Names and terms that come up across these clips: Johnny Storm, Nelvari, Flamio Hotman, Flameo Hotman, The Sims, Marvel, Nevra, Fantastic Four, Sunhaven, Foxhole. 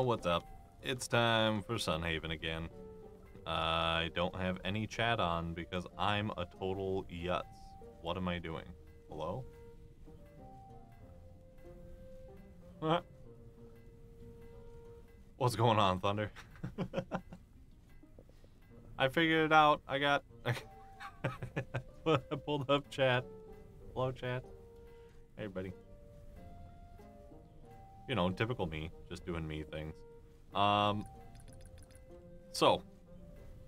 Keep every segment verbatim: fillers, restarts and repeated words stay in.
What's up? It's time for Sunhaven again. Uh, I don't have any chat on because I'm a total yutz. What am I doing? Hello? What? What's going on, Thunder? I figured it out. I got... I pulled up chat. Hello, chat. Hey, everybody. You know, typical me, just doing me things. Um, so,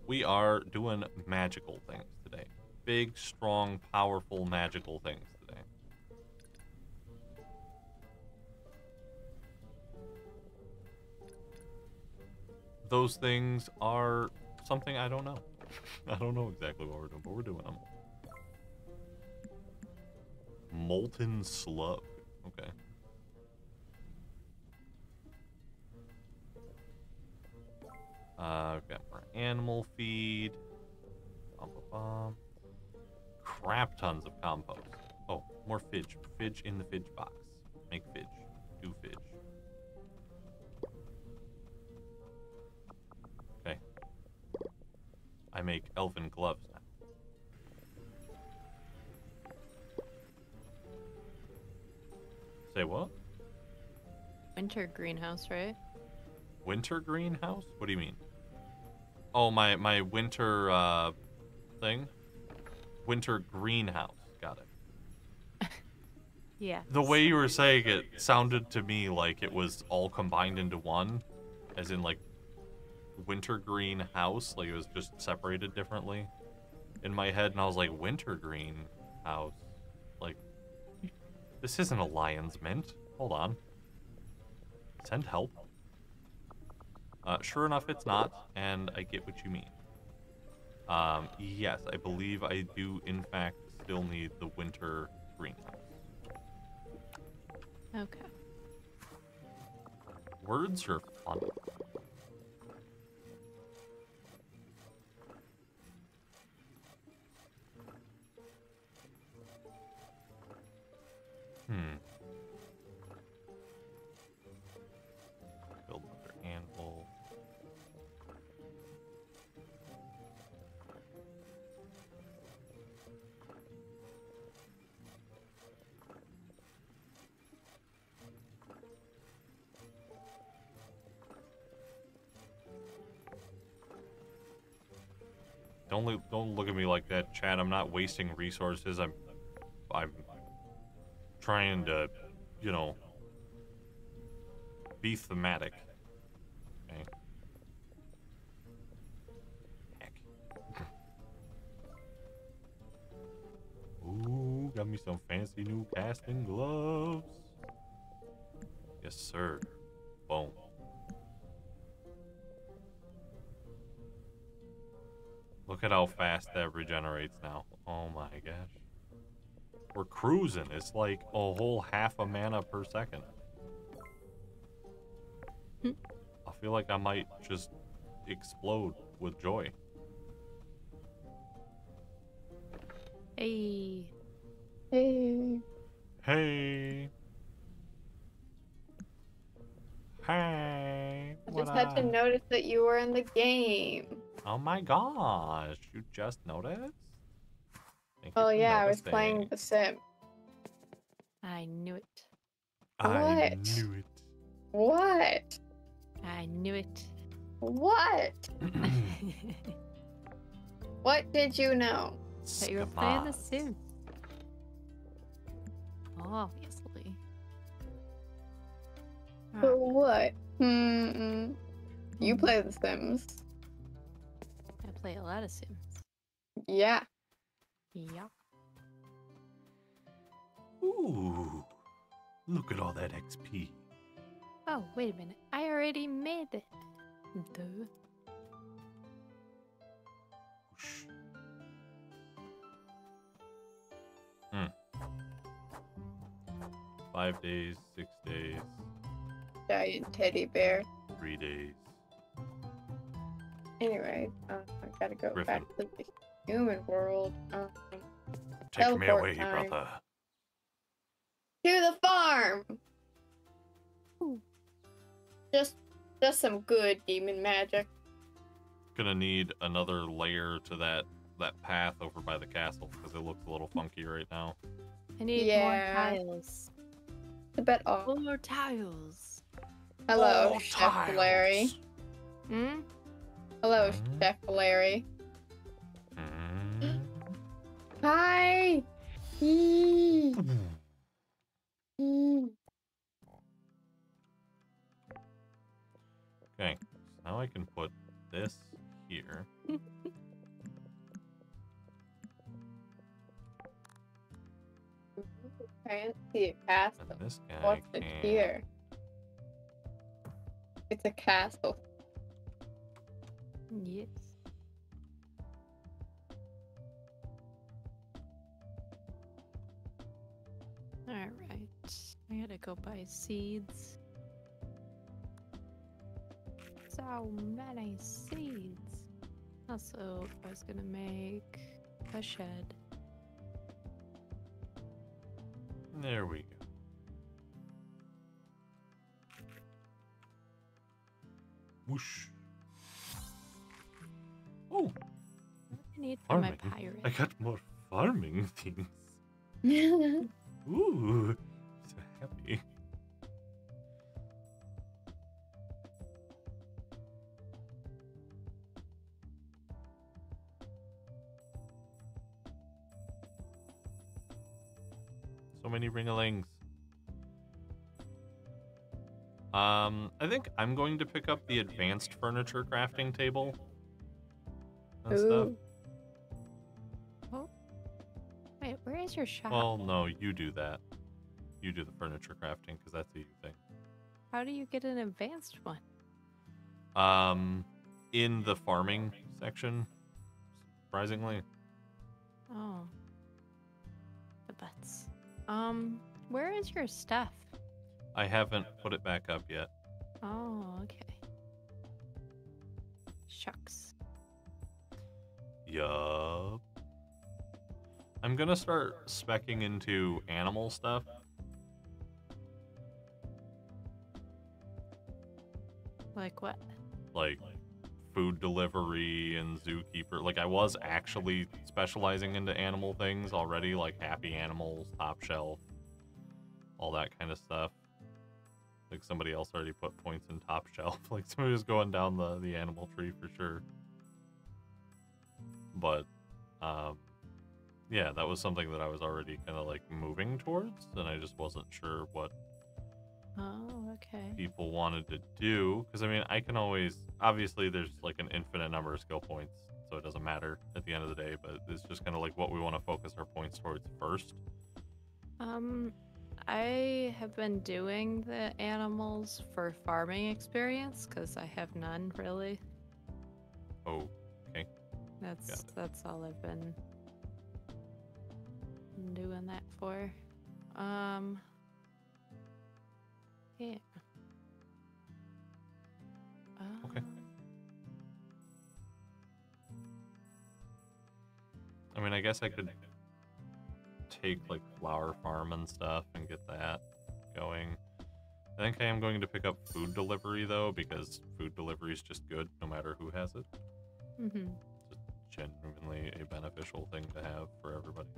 we are doing magical things today. Big, strong, powerful, magical things today. Those things are something I don't know. I don't know exactly what we're doing, but we're doing them. Molten slug. Okay. Uh, we've got more animal feed. Bum, bum, bum. Crap tons of compost. Oh, more fidge. Fidge in the fidge box. Make fidge. Do fidge. Okay. I make elven gloves now. Say what? Winter greenhouse, right? Winter greenhouse? What do you mean? Oh, my, my winter, uh, thing? Winter greenhouse. Got it. Yeah. The way you were saying it sounded to me like it was all combined into one. As in, like, winter greenhouse. Like, it was just separated differently in my head. And I was like, winter greenhouse. Like, this isn't a lion's mint. Hold on. Send help. Uh, sure enough, it's not, and I get what you mean. Um, yes, I believe I do, in fact, still need the winter greenhouse. Okay. Words are fun. Hmm. Build another anvil. Don't look, don't look at me like that, Chad. I'm not wasting resources. I'm, I'm, I'm trying to, you know, be thematic. Okay. Heck. Ooh, got me some fancy new casting gloves. Yes, sir. Boom. Look at how fast that regenerates now. Oh my gosh. We're cruising. It's like a whole half a mana per second. Hmm. I feel like I might just explode with joy. Hey. Hey. Hey. Hey. I just had to notice that you were in the game. Oh my gosh, you just noticed? Thank oh yeah, noticing. I was playing The Sims. I knew it. I what? knew it. What? I knew it. What? What did you know? That you were playing The Sims. Obviously. But right. what? Mm-mm. You play The Sims. I play a lot of Sims. Yeah. Yeah. Ooh. Look at all that X P. Oh, wait a minute. I already made it. Duh. Whoosh. Hmm. Five days, six days. Giant teddy bear. Three days. Anyway, uh, I gotta go Griffin. back to the human world. Um, Take me away, time. brother. To the farm! Ooh. Just just some good demon magic. Gonna need another layer to that, that path over by the castle, because it looks a little funky right now. I need yeah. more tiles. I bet all. More tiles. Hello, more Chef tiles. Larry. Hmm? Hello, mm. Chef Larry. Mm. Hi! Mm. Mm. Okay, so now I can put this here. Can't see it past them. This guy What's can... it here? It's a castle. Yes. Alright. I gotta go buy seeds. So many seeds. Also, I was gonna make a shed. There we go. Whoosh. Oh, what do I need for my pirate? I got more farming things. Ooh, so happy. So many ring-a-lings. Um, I think I'm going to pick up the advanced furniture crafting table. And Ooh. stuff. Oh. Wait, where is your shop? Well, no, you do that. You do the furniture crafting because that's the you thing. How do you get an advanced one? Um, in the farming section, surprisingly. Oh, the butts. Um, where is your stuff? I haven't put it back up yet. Oh, okay. Shucks. Yup. I'm gonna start speccing into animal stuff. Like what? Like food delivery and zookeeper. Like I was actually specializing into animal things already, like happy animals, top shelf, all that kind of stuff. Like somebody else already put points in top shelf. Like somebody was going down the, the animal tree for sure. But um, yeah, that was something that I was already kind of like moving towards, and I just wasn't sure what oh, okay. people wanted to do. Because I mean, I can always, obviously there's like an infinite number of skill points, so it doesn't matter at the end of the day, but it's just kind of like what we want to focus our points towards first. Um, I have been doing the animals for farming experience because I have none really. Oh, okay. That's that's all I've been doing that for. Um, yeah. Um, okay. I mean, I guess I could take like flower farm and stuff and get that going. I think I am going to pick up food delivery though, because food delivery is just good no matter who has it. Mm-hmm. It's genuinely a beneficial thing to have for everybody.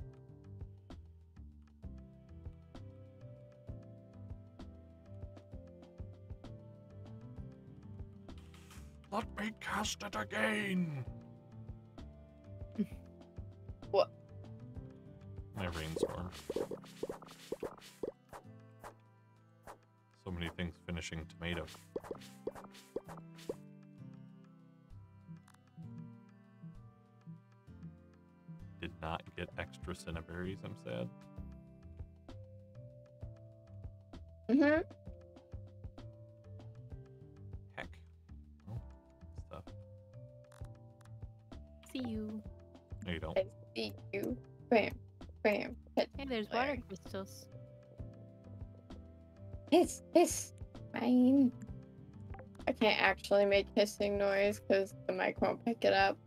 Let me cast it again! What? My rainstorm. So many things finishing tomato. Did not get extra cinnaberries, I'm sad. Mm-hmm. See you. No, you don't. I see you. Bam. Bam. Hey, there's water crystals. Hiss. Hiss. Mine. I can't actually make hissing noise because the mic won't pick it up.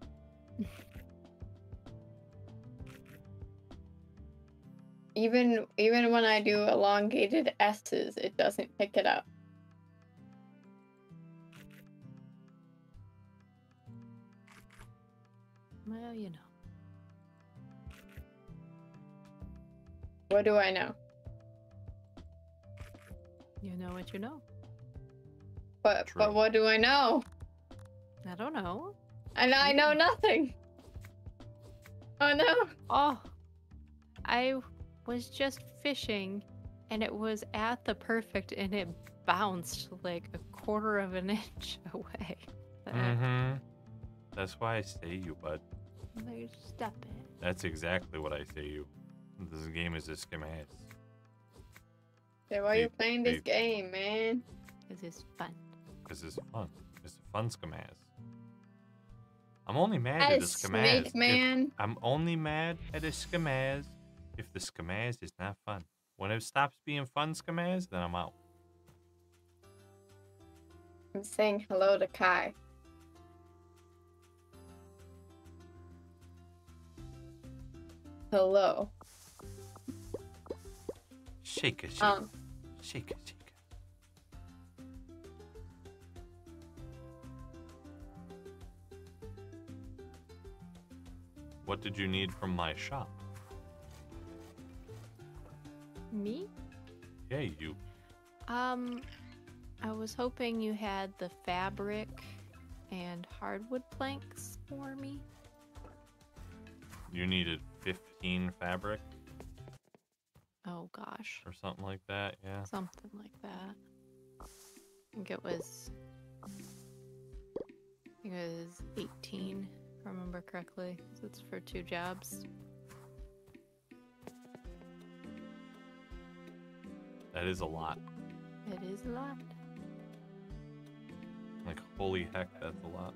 even even when I do elongated S's, it doesn't pick it up. Well, you know. What do I know? You know what you know. But True. But what do I know? I don't know. And I know nothing. Oh no. Oh, I was just fishing, and it was at the perfect, and it bounced like a quarter of an inch away. Mm-hmm. That's why I say you, bud. Stop it. That's exactly what I say you. This game is a skim ass. So why are you playing they, this game, man? Because it's fun. Because it's fun. It's a fun skim ass. I'm only mad I at a skim ass. man. I'm only mad at a skim ass if the skim ass is not fun. When it stops being fun skim ass, then I'm out. I'm saying hello to Kai. Hello. Shake it, shake it. Um, shake it, shake it. What did you need from my shop? Me? Yeah, you. Um, I was hoping you had the fabric and hardwood planks for me. You needed fifteen fabric. Oh gosh. Or something like that, yeah. Something like that. I think it was I think it was eighteen, if I remember correctly. So it's for two jobs. That is a lot. It is a lot. Like holy heck, that's a lot.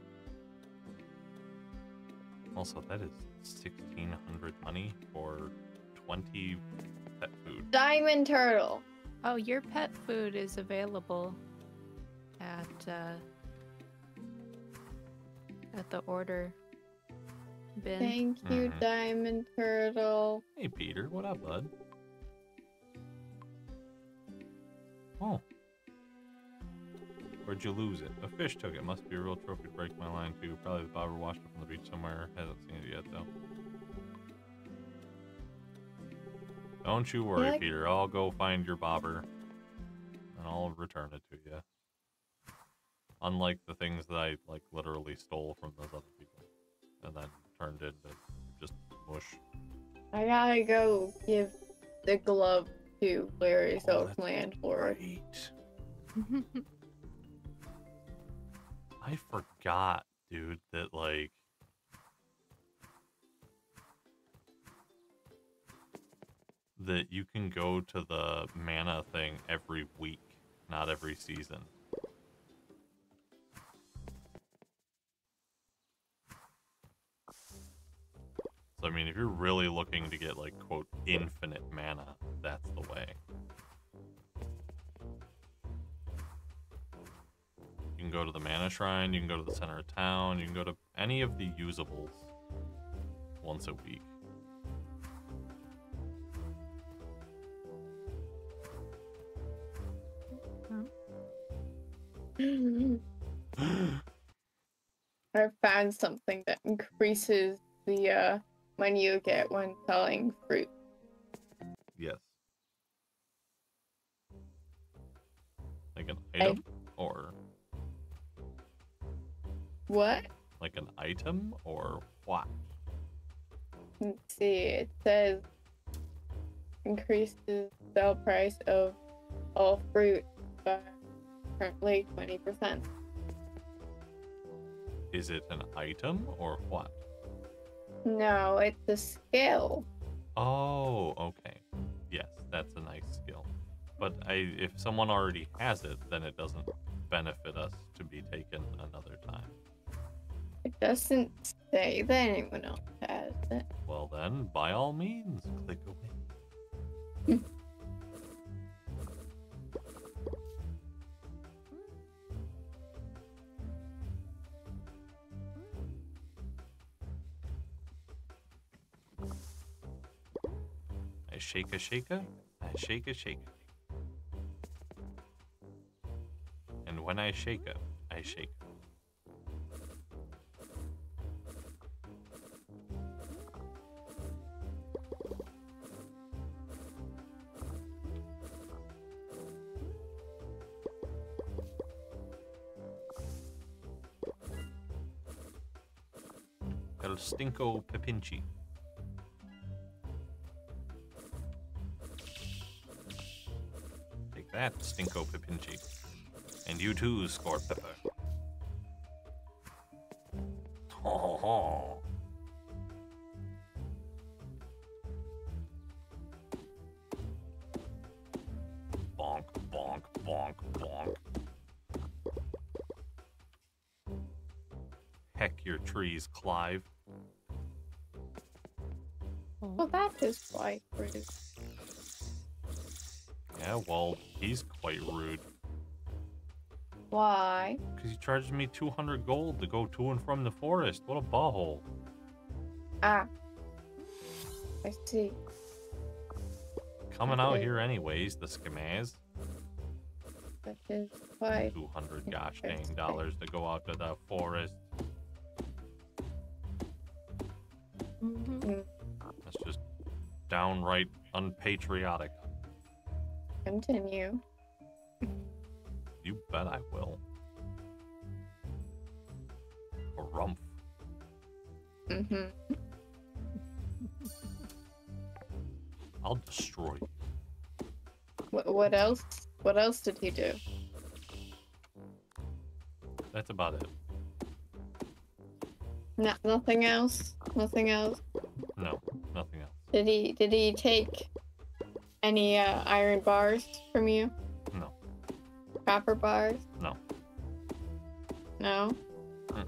Also, that is sixteen hundred money for twenty pet food. Diamond turtle. Oh, your pet food is available at uh, at the order bin. Thank you, mm-hmm. Diamond Turtle. Hey, Peter. What up, bud? Oh. Where'd you lose it? A fish took it. Must be a real trophy to break my line, too. Probably the bobber washed up on the beach somewhere. Hasn't seen it yet, though. Don't you worry, like Peter. I'll go find your bobber, and I'll return it to you. Unlike the things that I, like, literally stole from those other people, and then turned into just mush. I gotta go give the glove to Larry so it's land for it. I forgot, dude, that, like, that you can go to the mana thing every week, not every season. So, I mean, if you're really looking to get, like, quote, infinite mana, that's the way. You can go to the mana shrine, you can go to the center of town, you can go to any of the usables once a week. I found something that increases the uh, money you get when selling fruit. Yes. Like an item, I... or what? Like an item, or what? Let's see. It says increases sale price of all fruit by currently twenty percent. Is it an item or what? No, it's a skill. Oh, okay. Yes, that's a nice skill. But I, if someone already has it, then it doesn't benefit us to be taken another time. It doesn't say that anyone else has it. Well then, by all means, click away. Shake a shaker, I shake a shaker. And when I shake her, I shake her. El Stinko Pepinchi. That Stinko Pepinchi. And you too, Score Pepper. Ho ho ho. Bonk, bonk, bonk, bonk. Heck your trees, Clive. Well, that is quite rude. Yeah, well, he's quite rude. Why? Because he charges me two hundred gold to go to and from the forest. What a butthole. Ah. I see. Coming okay. out here anyways, the skamaz. That is why. two hundred gosh dang dollars to go out to the forest. Mm-hmm. That's just downright unpatriotic. Continue. You bet I will. A rump. Mm-hmm. I'll destroy you. What, what else? What else did he do? That's about it. No, nothing else? Nothing else? No, nothing else. Did he, did he take... any uh, iron bars from you? No. Copper bars? No. No? Mm-mm.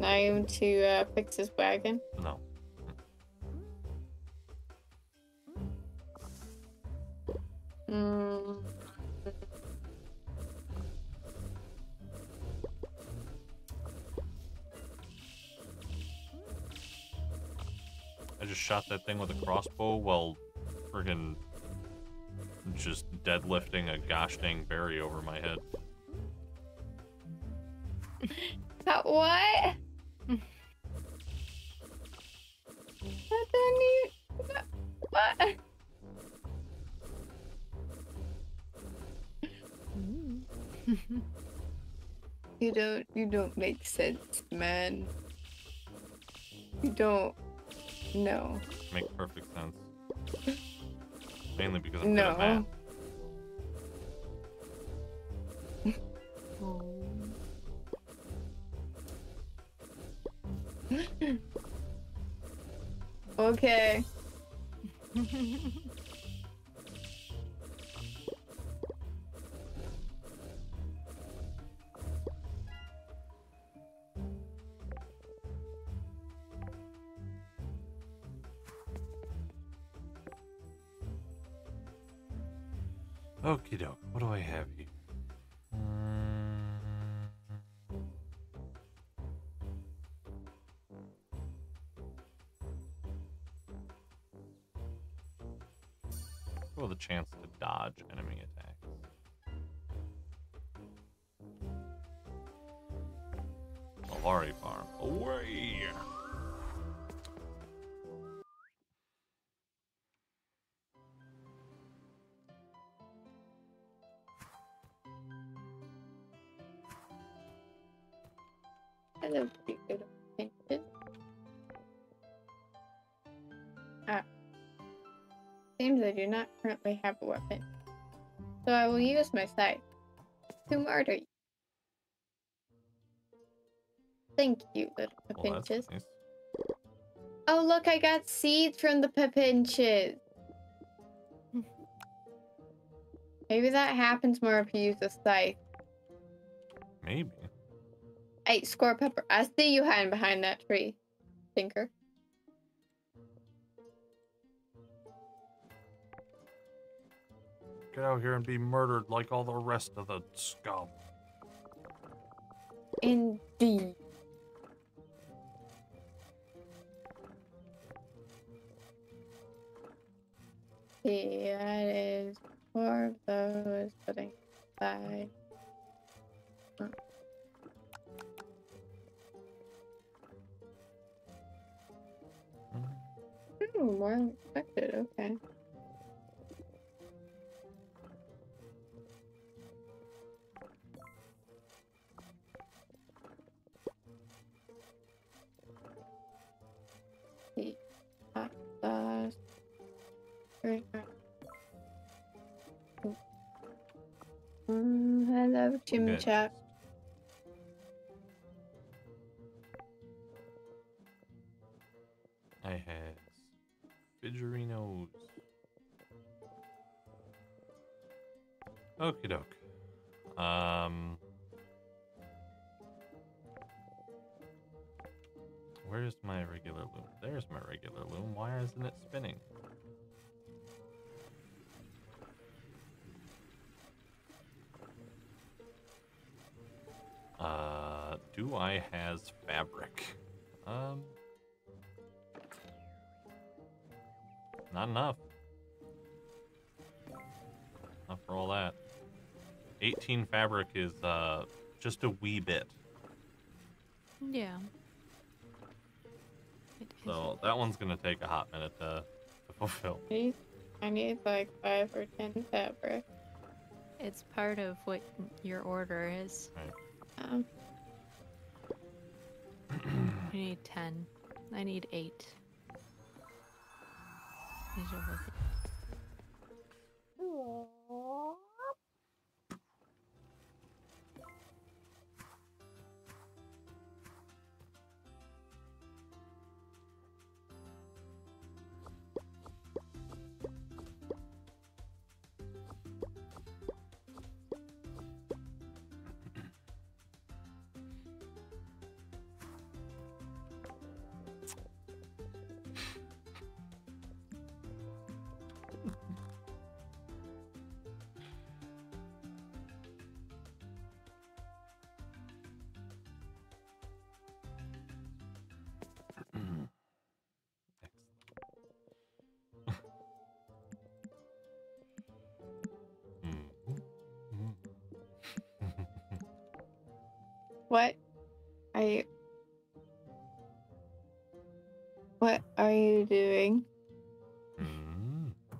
Not even to uh, fix his wagon? No. Mm. Mm. I just shot that thing with a crossbow while friggin' just deadlifting a gosh dang berry over my head. That what? That don't even... That, what? You don't, you don't make sense, man. You don't, no. Makes perfect sense. Mainly because I'm no. good at math. Oh. Okay. Okie doke, what do I have here? Well, the chance to dodge enemy attacks. Nelvari farm. Away! Hello, pretty good. Ah. Seems I do not currently have a weapon. So I will use my scythe to murder you. Thank you, little Pepinches. Well, nice. Oh, look, I got seeds from the Pepinches. Maybe that happens more if you use a scythe. Maybe. Hey, Squirrel Pepper, I see you hiding behind that tree, Tinker. Get out here and be murdered like all the rest of the scum. Indeed. See, that is four of those putting aside. Huh. Oh, more than expected, okay. See, hot sauce. Very hot. Mm, hello, Jimmy Chap. I had fidgerinos. Okie doke. Um, where's my regular loom? There's my regular loom. Why isn't it spinning? Uh, do I has fabric? Um. Not enough. Not for all that. eighteen fabric is uh, just a wee bit. Yeah. So that one's going to take a hot minute to, to fulfill. I need, I need like five or ten fabric. It's part of what your order is. Right. Um. I need ten. I need eight. What? I... What are you doing? Mm-hmm.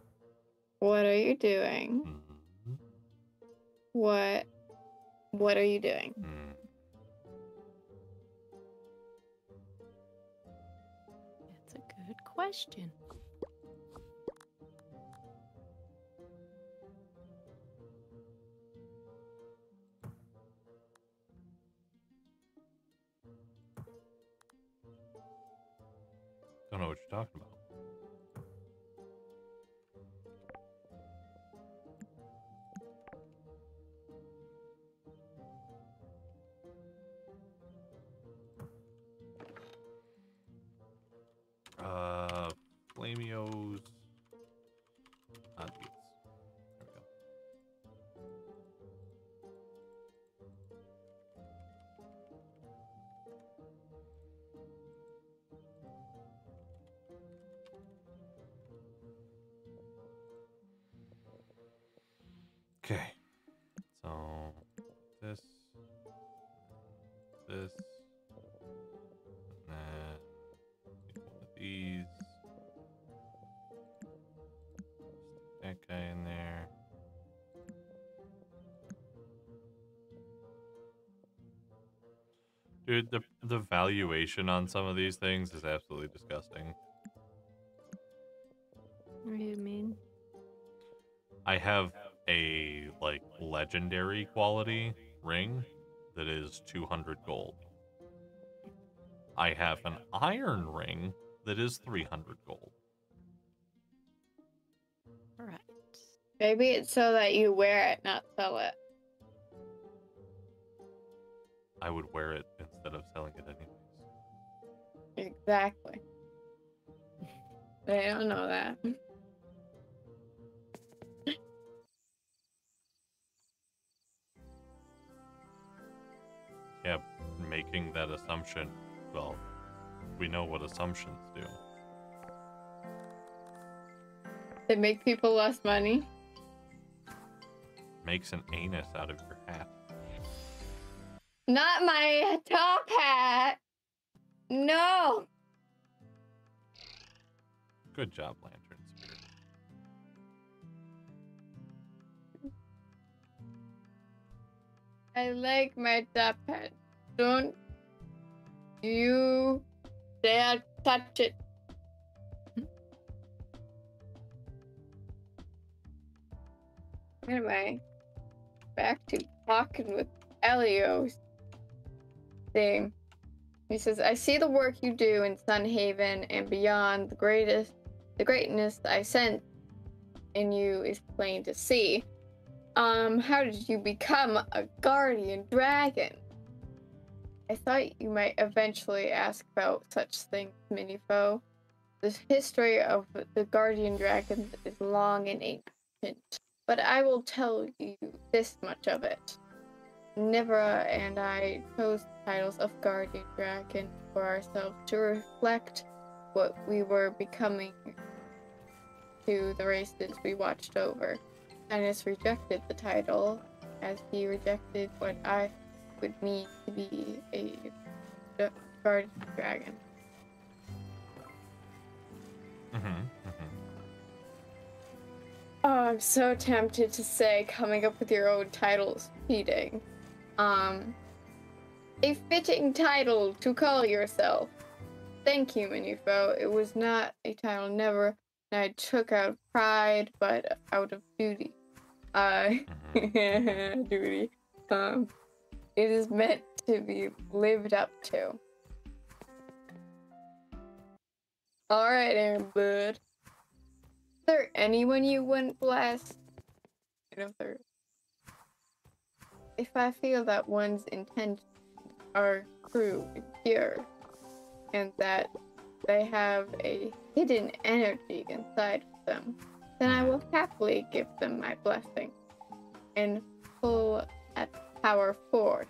What are you doing? Mm-hmm. What? What are you doing? Mm. That's a good question. Don't know what you're talking about. Uh, Flamio's hot beats. There we go. Okay. So this, this. These, that guy in there. Dude, the the valuation on some of these things is absolutely disgusting. What do you mean? I have a like legendary quality ring that is two hundred gold. I have an iron ring that is three hundred gold. All right. Maybe it's so that you wear it, not sell it. I would wear it instead of selling it anyways. Exactly. They don't know that. Yeah, making that assumption, well... we know what assumptions do. They make people less money. Makes an anus out of your hat. Not my top hat! No! Good job, Lantern Spirit. I like my top hat. Don't you... dare touch it. Anyway, back to talking with Elio's thing. He says, I see the work you do in Sunhaven and beyond. The greatest, the greatness I sense in you is plain to see. Um, how did you become a guardian dragon? I thought you might eventually ask about such things, Minifo. The history of the Guardian Dragons is long and ancient, but I will tell you this much of it. Nevra and I chose the titles of Guardian Dragon for ourselves to reflect what we were becoming to the races we watched over. Dennis rejected the title, as he rejected what I would mean to be a guardian dragon. Mm-hmm, mm-hmm. Oh, I'm so tempted to say coming up with your own titles, cheating. Um, a fitting title to call yourself. Thank you, Minifo. It was not a title, never, and I took out pride, but out of duty. Uh, duty. Um. It is meant to be lived up to. Alright, Aaron Bud. Is there anyone you wouldn't blast? I don't know if there is. If I feel that one's intentions are true and pure, and that they have a hidden energy inside of them, then I will happily give them my blessing and pull at power four.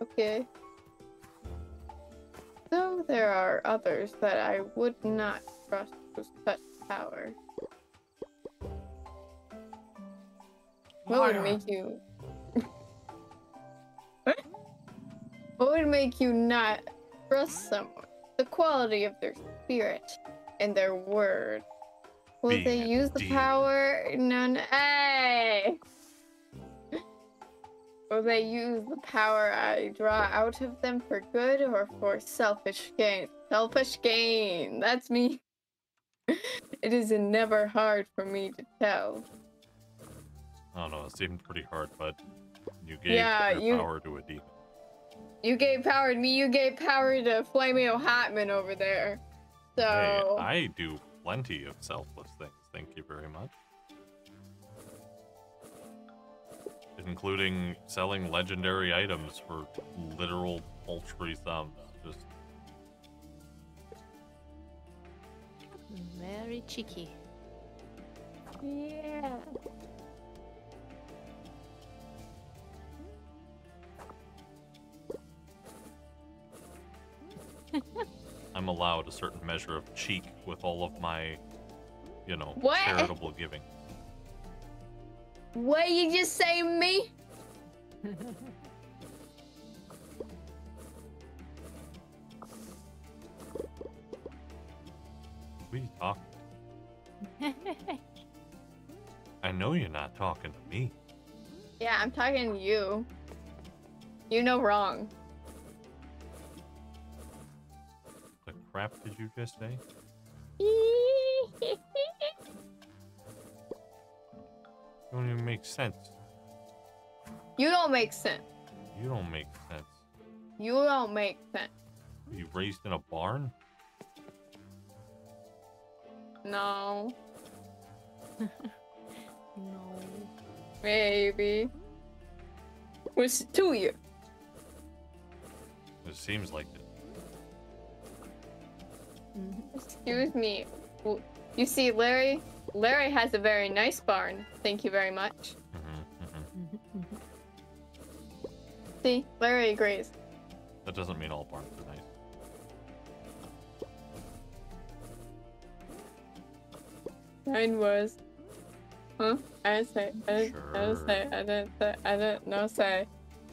Okay. So there are others that I would not trust with such power. What would make you What would make you not trust someone? The quality of their spirit and their word. Will Being they use the demon. power? No, no. Hey! Will they use the power I draw out of them for good or for selfish gain? Selfish gain. That's me. It is never hard for me to tell. I don't know. It seemed pretty hard, but you gave yeah, you, power to a demon. You gave power to me. You gave power to Flameo Hotman over there. So hey, I do plenty of selfless things. Thank you very much. Including selling legendary items for literal poultry thumbs. Just very cheeky. Yeah. I'm allowed a certain measure of cheek with all of my, you know, what? charitable giving. What you just say, me? What are you talking? I know you're not talking to me. Yeah, I'm talking to you. You know wrong. What the crap did you just say? You don't even make sense. You don't make sense. You don't make sense. You don't make sense. Were you raised in a barn? No. No. Maybe. What's it to you? It seems like it. Excuse me. You see, Larry? Larry has a very nice barn. Thank you very much. Mm-hmm, mm-hmm. See, Larry agrees. That doesn't mean all barns are nice. Mine was. Huh? I didn't say. I didn't, sure. I didn't say. I didn't say. I didn't. No say.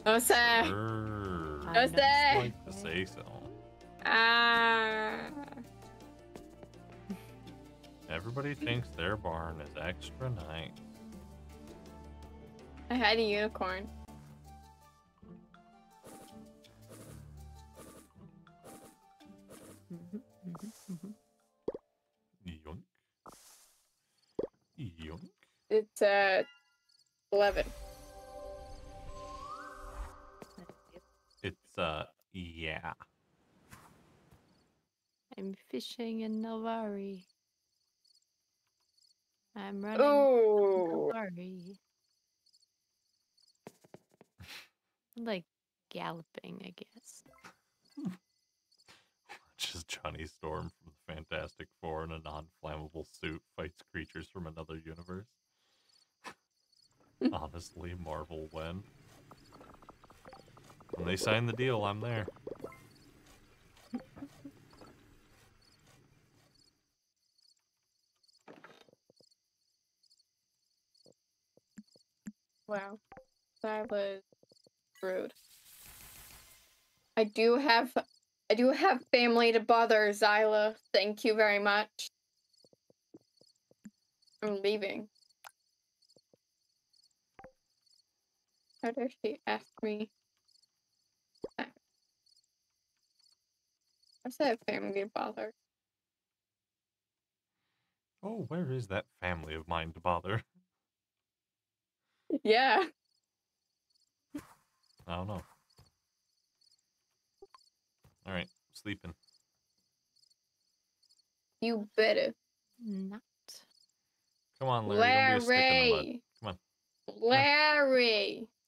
No say. Sure. No say. I don't like to say so. Ah. Uh... Everybody thinks their barn is extra nice. I had a unicorn. Yoink. Yoink. It's uh eleven. It's uh yeah. I'm fishing in Nelvari. I'm running. Oh, sorry. I'm like galloping, I guess. Just Johnny Storm from the Fantastic Four in a non-flammable suit fights creatures from another universe. Honestly, Marvel, when when they sign the deal, I'm there. Wow, that was rude. I do have, I do have family to bother, Zyla. Thank you very much. I'm leaving. How dare she ask me? I said family to bother. Oh, where is that family of mine to bother? Yeah. I don't know. All right, sleeping. You better not. Come on, Larry. Larry. Don't be a stick in the mud. Come on. Come Larry. On.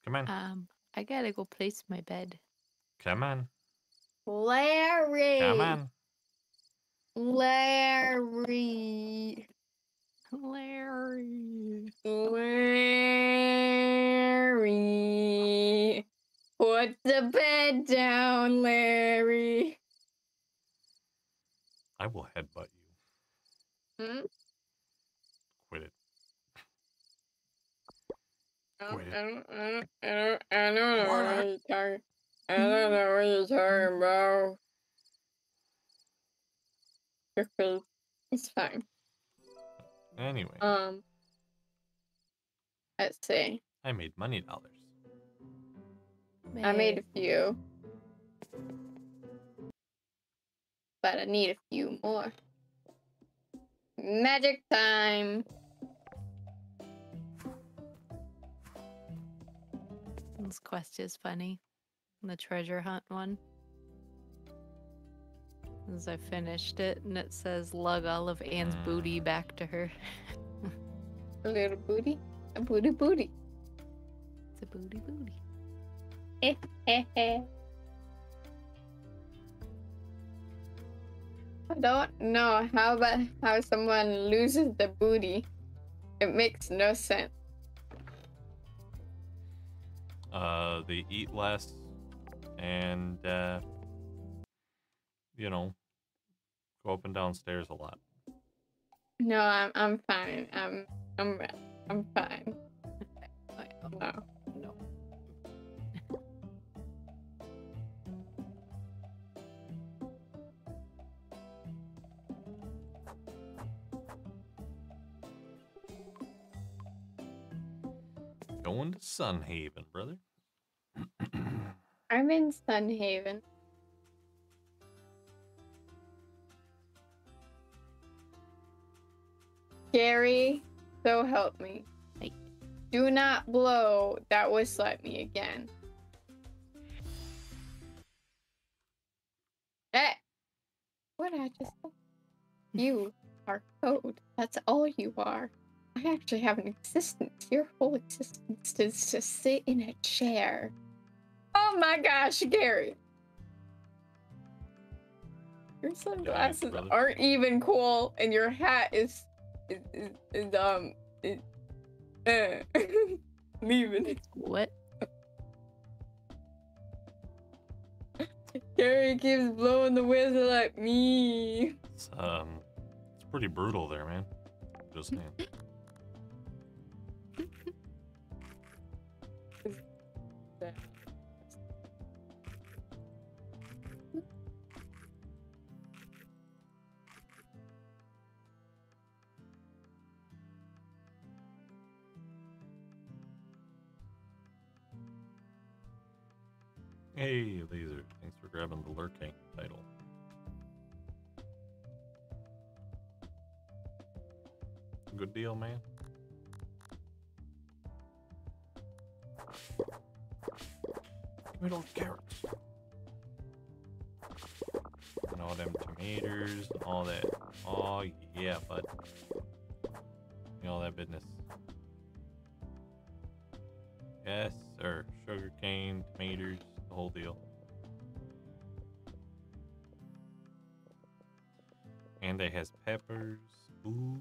Come on. Um, I gotta go place my bed. Come on. Larry. Come on. Larry. Larry. Larry. Put the bed down, Larry. I will headbutt you. Hmm? Quit it. Quit it. I don't, I don't, I don't, I don't know what you're talking. I don't know what you're talking about. Your face is fine. Anyway. Um. Let's see. I made money dollars. Maybe. I made a few. But I need a few more. Magic time! This quest is funny. The treasure hunt one. As I finished it, and it says, lug all of Anne's booty back to her. A little booty? A booty booty. It's a booty booty. Eh, eh, eh. I don't know how about how someone loses the booty. It makes no sense. Uh, they eat less, and uh, you know, go up and downstairs a lot. No, I'm I'm fine. I'm I'm I'm fine. No, no. Going to Sunhaven, brother. I'm in Sunhaven. Gary, so help me. Hey. Do not blow that whistle at me again. Hey! What did I just say? You are code. That's all you are. I actually have an existence. Your whole existence is to sit in a chair. Oh my gosh, Gary. Your sunglasses yeah, aren't even cool, and your hat is... is, is, is um... Is, uh, leaving. What? Gary keeps blowing the whistle at me. It's, um, it's pretty brutal there, man. Just saying. Hey, Laser. Thanks for grabbing the lurking title. Good deal, man. Little carrots. And all them tomatoes and all that. Oh, yeah, bud. You know, all that business. Yes, sir. Sugar cane, tomatoes, the whole deal. And it has peppers. Ooh.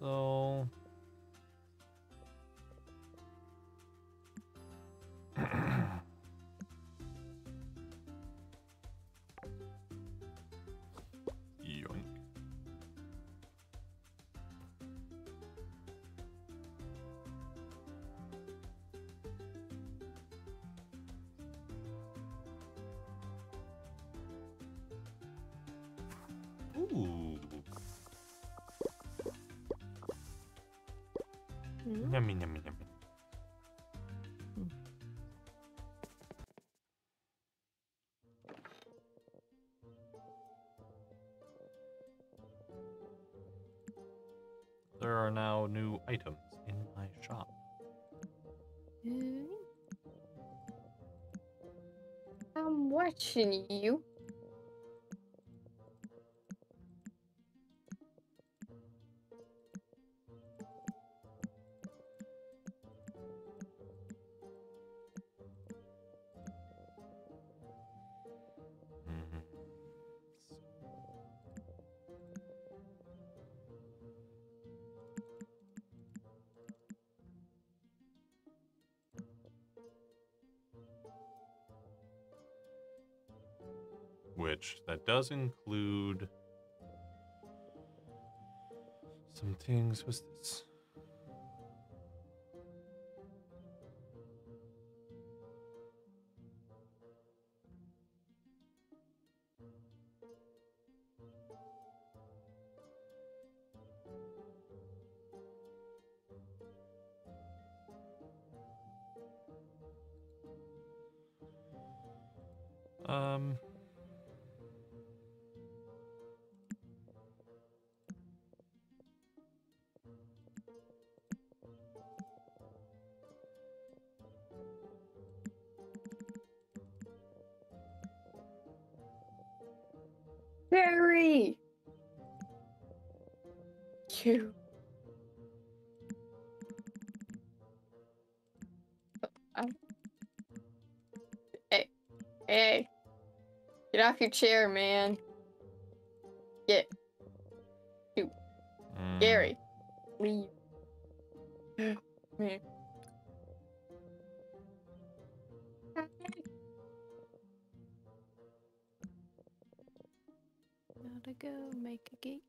So yoink. Ooh. Yummy, yummy, yummy. Mm. There are now new items in my shop. Mm. I'm watching you. which that does include some things. What's this? Um, Barry, you. I... Hey, hey. Get off your chair, man. Get. Dude. Mm. Gary. Leave. Come here. Gotta go make a gate.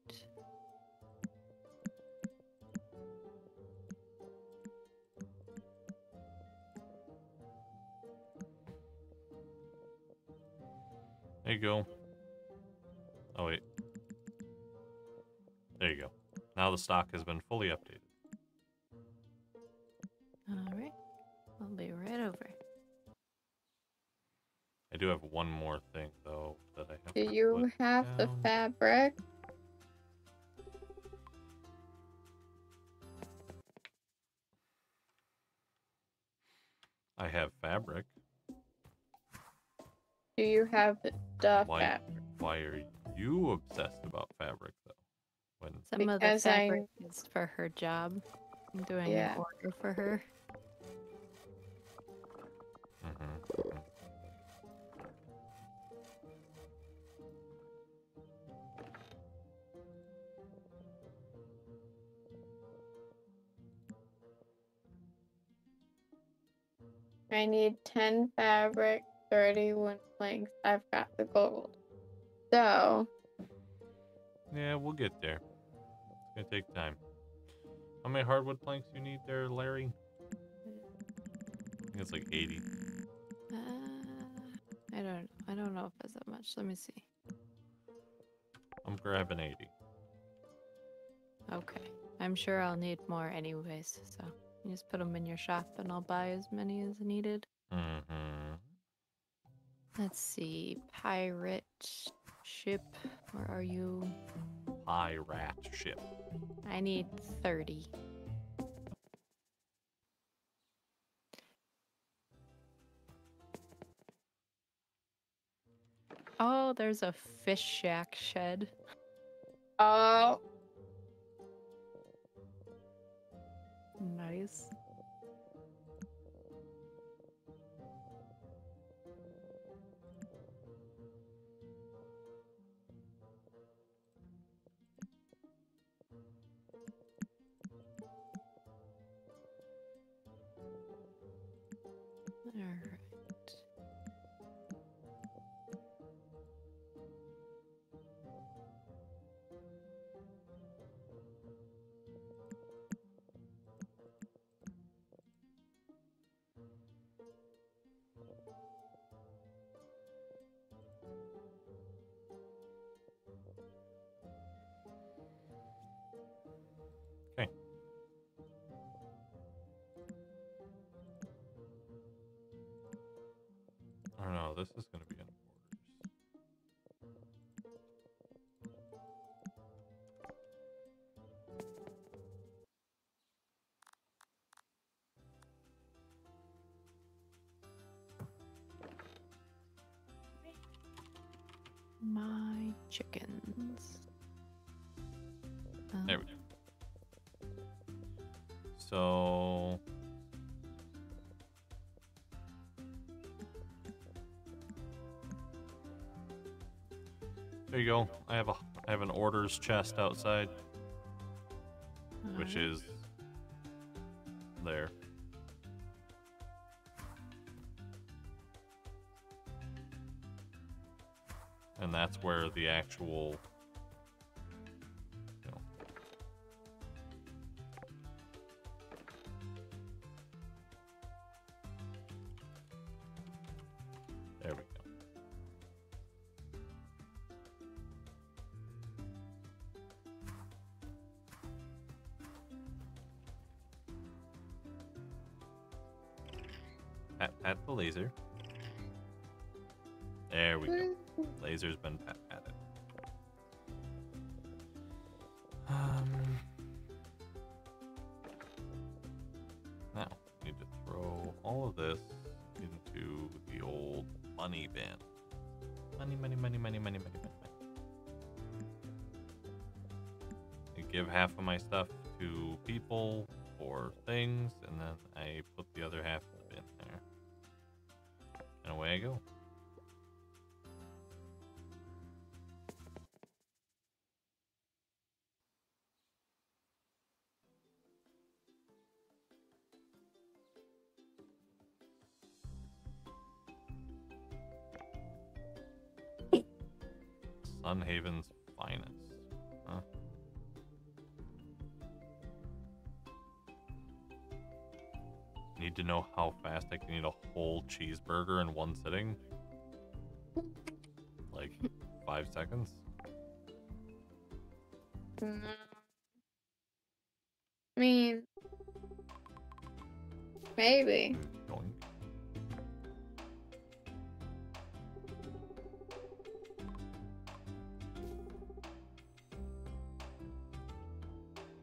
There you go. Oh, wait. There you go. Now the stock has been fully updated. All right. I'll be right over. I do have one more thing, though, that I have to put down. Do you have the fabric? I have fabric. Do you have the why, fabric? Why are you obsessed about fabric, though? When... Some because of the fabric I... is for her job. I'm doing yeah. an order for her. Mm-hmm. I need ten fabric. thirty-one planks. I've got the gold. So. Yeah, we'll get there. It's going to take time. How many hardwood planks do you need there, Larry? I think it's like eighty. Uh, I don't I don't know if it's that much. Let me see. I'm grabbing eighty. Okay. I'm sure I'll need more anyways. So you just put them in your shop and I'll buy as many as needed. Mm-hmm. Let's see, pirate ship, where are you? Pirate ship. I need thirty. Oh, there's a fish shack shed. Oh. Nice. All right. This is going to be in orders. My chickens. Oh. There we go. So... There you go. I have a I have an orders chest outside, right. Which is there. I and that's where the actual... You know. There we go. Pat, pat the laser. There we go. Laser's been pat patted. Um, now, we need to throw all of this into the old money bin. Money, money, money, money, money, money, money. I give half of my stuff to people or things, and then I put the other half in the bin there. And away I go. Sunhaven's finest, huh? Need to know how fast I can eat a whole cheeseburger in one sitting? Like, five seconds? I mean... Maybe. Going.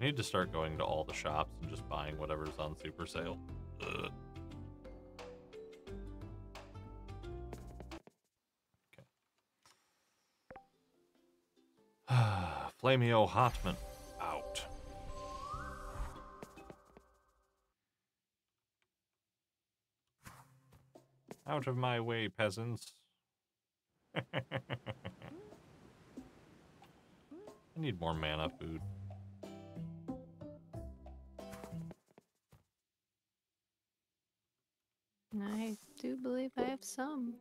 I need to start going to all the shops and just buying whatever's on super sale. Ugh. Okay. Flamio Hotman out. Out of my way, peasants. I need more mana food. I do believe I have some.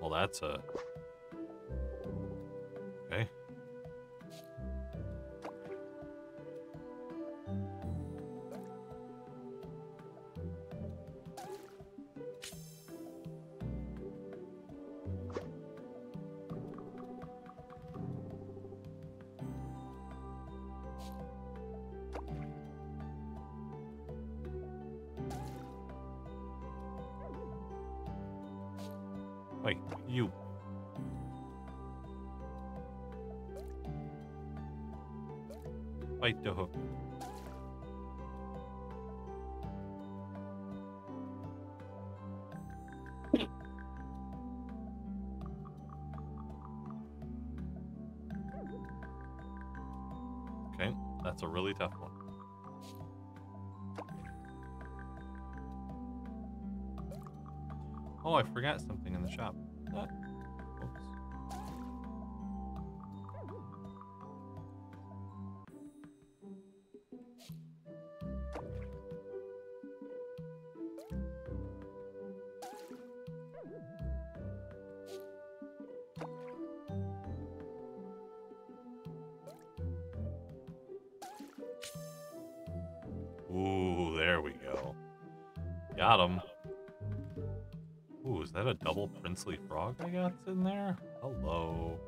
Well, that's a... Wait, you. Bite the hook. Okay, that's a really tough one. Oh, I forgot something in the shop. What? Oops. Ooh, there we go. Got him. Ooh, is that a double princely frog I got in there? Hello.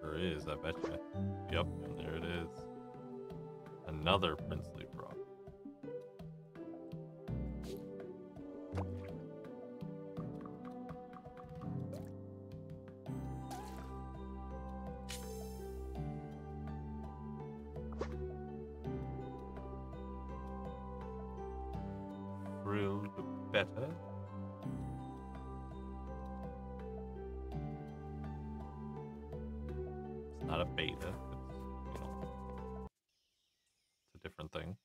Sure is, I bet you. Yep, there it is. Another princely frog. Better. not a beta. It's, you know, it's a different thing.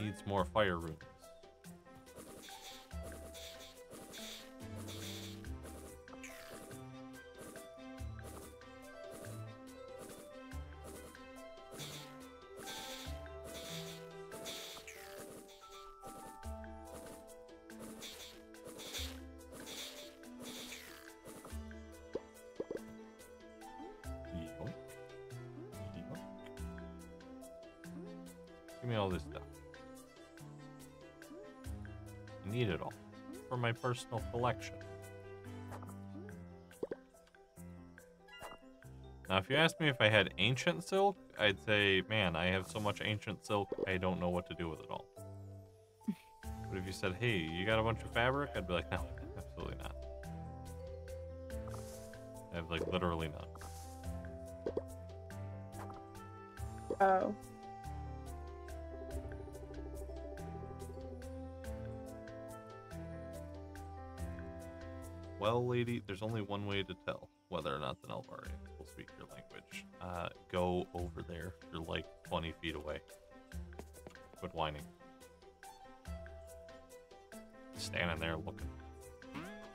Needs more fire rooms. Give me all this stuff. I need it all for my personal collection. Now, if you asked me if I had ancient silk, I'd say, man, I have so much ancient silk, I don't know what to do with it all. But if you said, hey, you got a bunch of fabric? I'd be like, no, absolutely not. I have, like, literally none. Oh. Well, lady, there's only one way to tell whether or not the Nelvari will speak your language. Uh, go over there. You're like twenty feet away. Quit whining. Standing there looking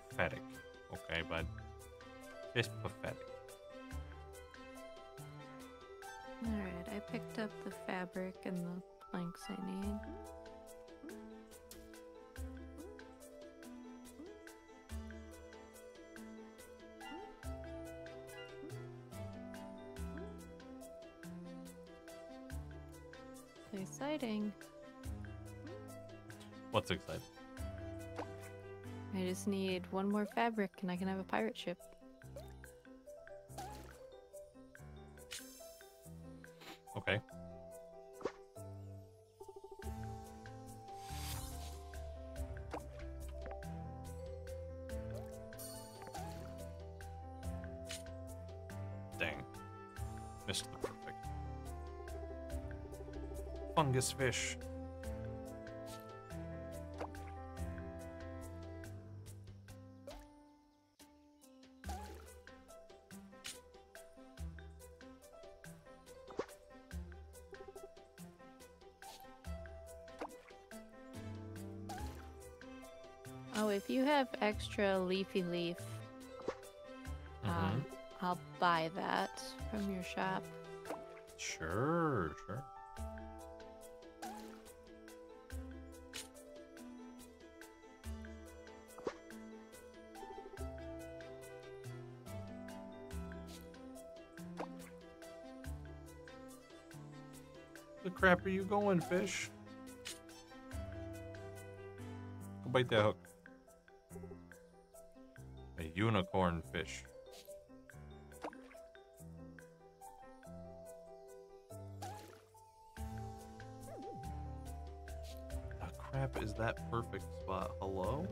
pathetic. Okay, bud? Just pathetic. Alright, I picked up the fabric and the planks I need. Exciting. What's exciting? I just need one more fabric and I can have a pirate ship. Okay. Dang. Missed the perfect. Fungus fish. Oh, if you have extra leafy leaf, mm-hmm. um, I'll buy that from your shop. Sure, sure. Crap, are you going, fish? Go bite that hook. A unicorn fish. The crap is that perfect spot. Hello?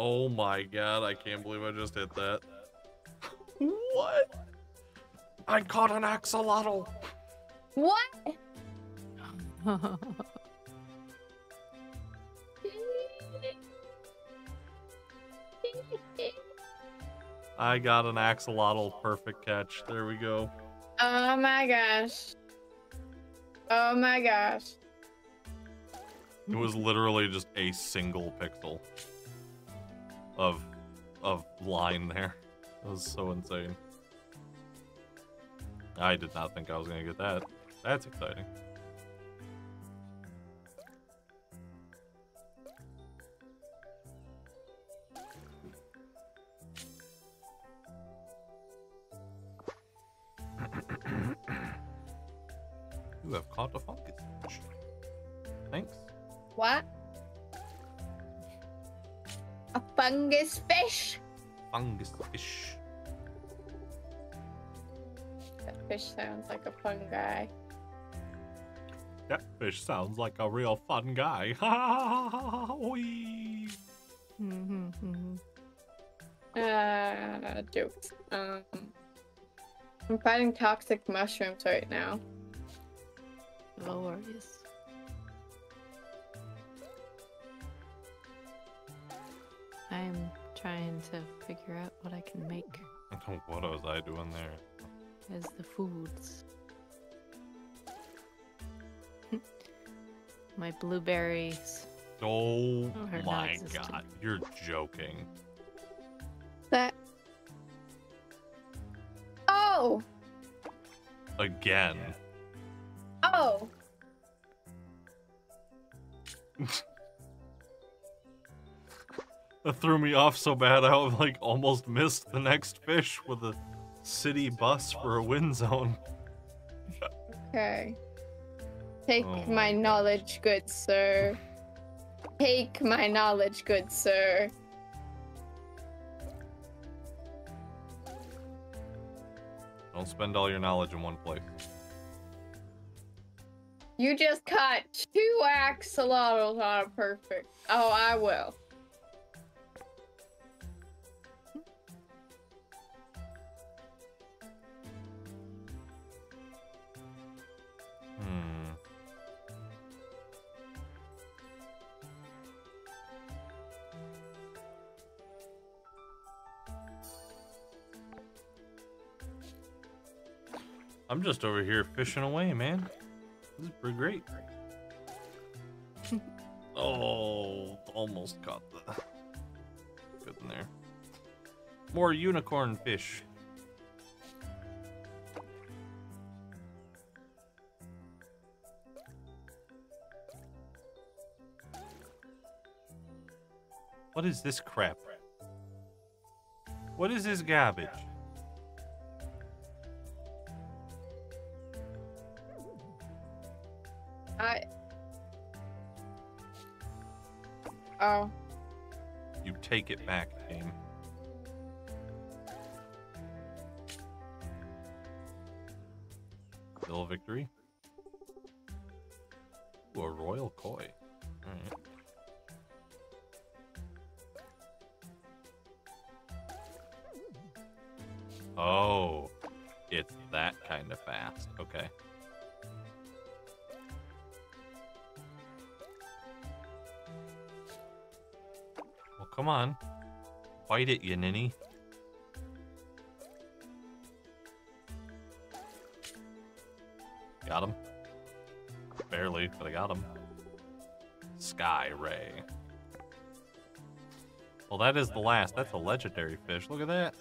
Oh my god, I can't believe I just hit that. What? I caught an axolotl. What? I got an axolotl. Perfect catch. There we go. Oh my gosh. Oh my gosh. It was literally just a single pixel of of line there. That was so insane. I did not think I was gonna get that. That's exciting. You have caught a fungus. Thanks. What? A fungus fish. Fungus fish. That fish sounds like a fun guy. That fish sounds like a real fun guy. Ha ha ha ha ha. gonna do. Um, I'm fighting toxic mushrooms right now. No worries. I'm trying to figure out what I can make. What was I doing there? As the foods. My blueberries. Oh my god, you're joking. That. Oh! Again. Yeah. Oh! That threw me off so bad I like almost missed the next fish with a city bus for a wind zone. Okay. Take oh my, my knowledge, good sir. Take my knowledge, good sir. Don't spend all your knowledge in one place. You just caught two axolotls out of perfect. Oh, I will. Hmm. I'm just over here fishing away, man. This is pretty great. Oh, almost caught the good in there. More unicorn fish. What is this crap? What is this garbage? I. Oh. You take it back, game. Still a victory. Ooh, a royal koi. All right. Oh, it's that kind of fast. Okay. Well, come on. Bite it, you ninny. Got him. Barely, but I got him. Sky Ray. Well, that is the last. That's a legendary fish. Look at that.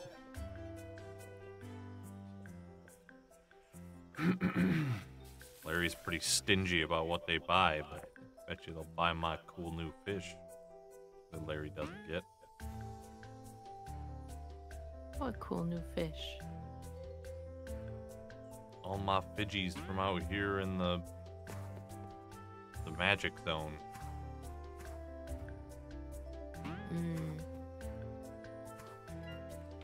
Larry's pretty stingy about what they buy, but I bet you they'll buy my cool new fish that Larry doesn't get. What cool new fish? All my fidgies from out here in the the magic zone. Mm.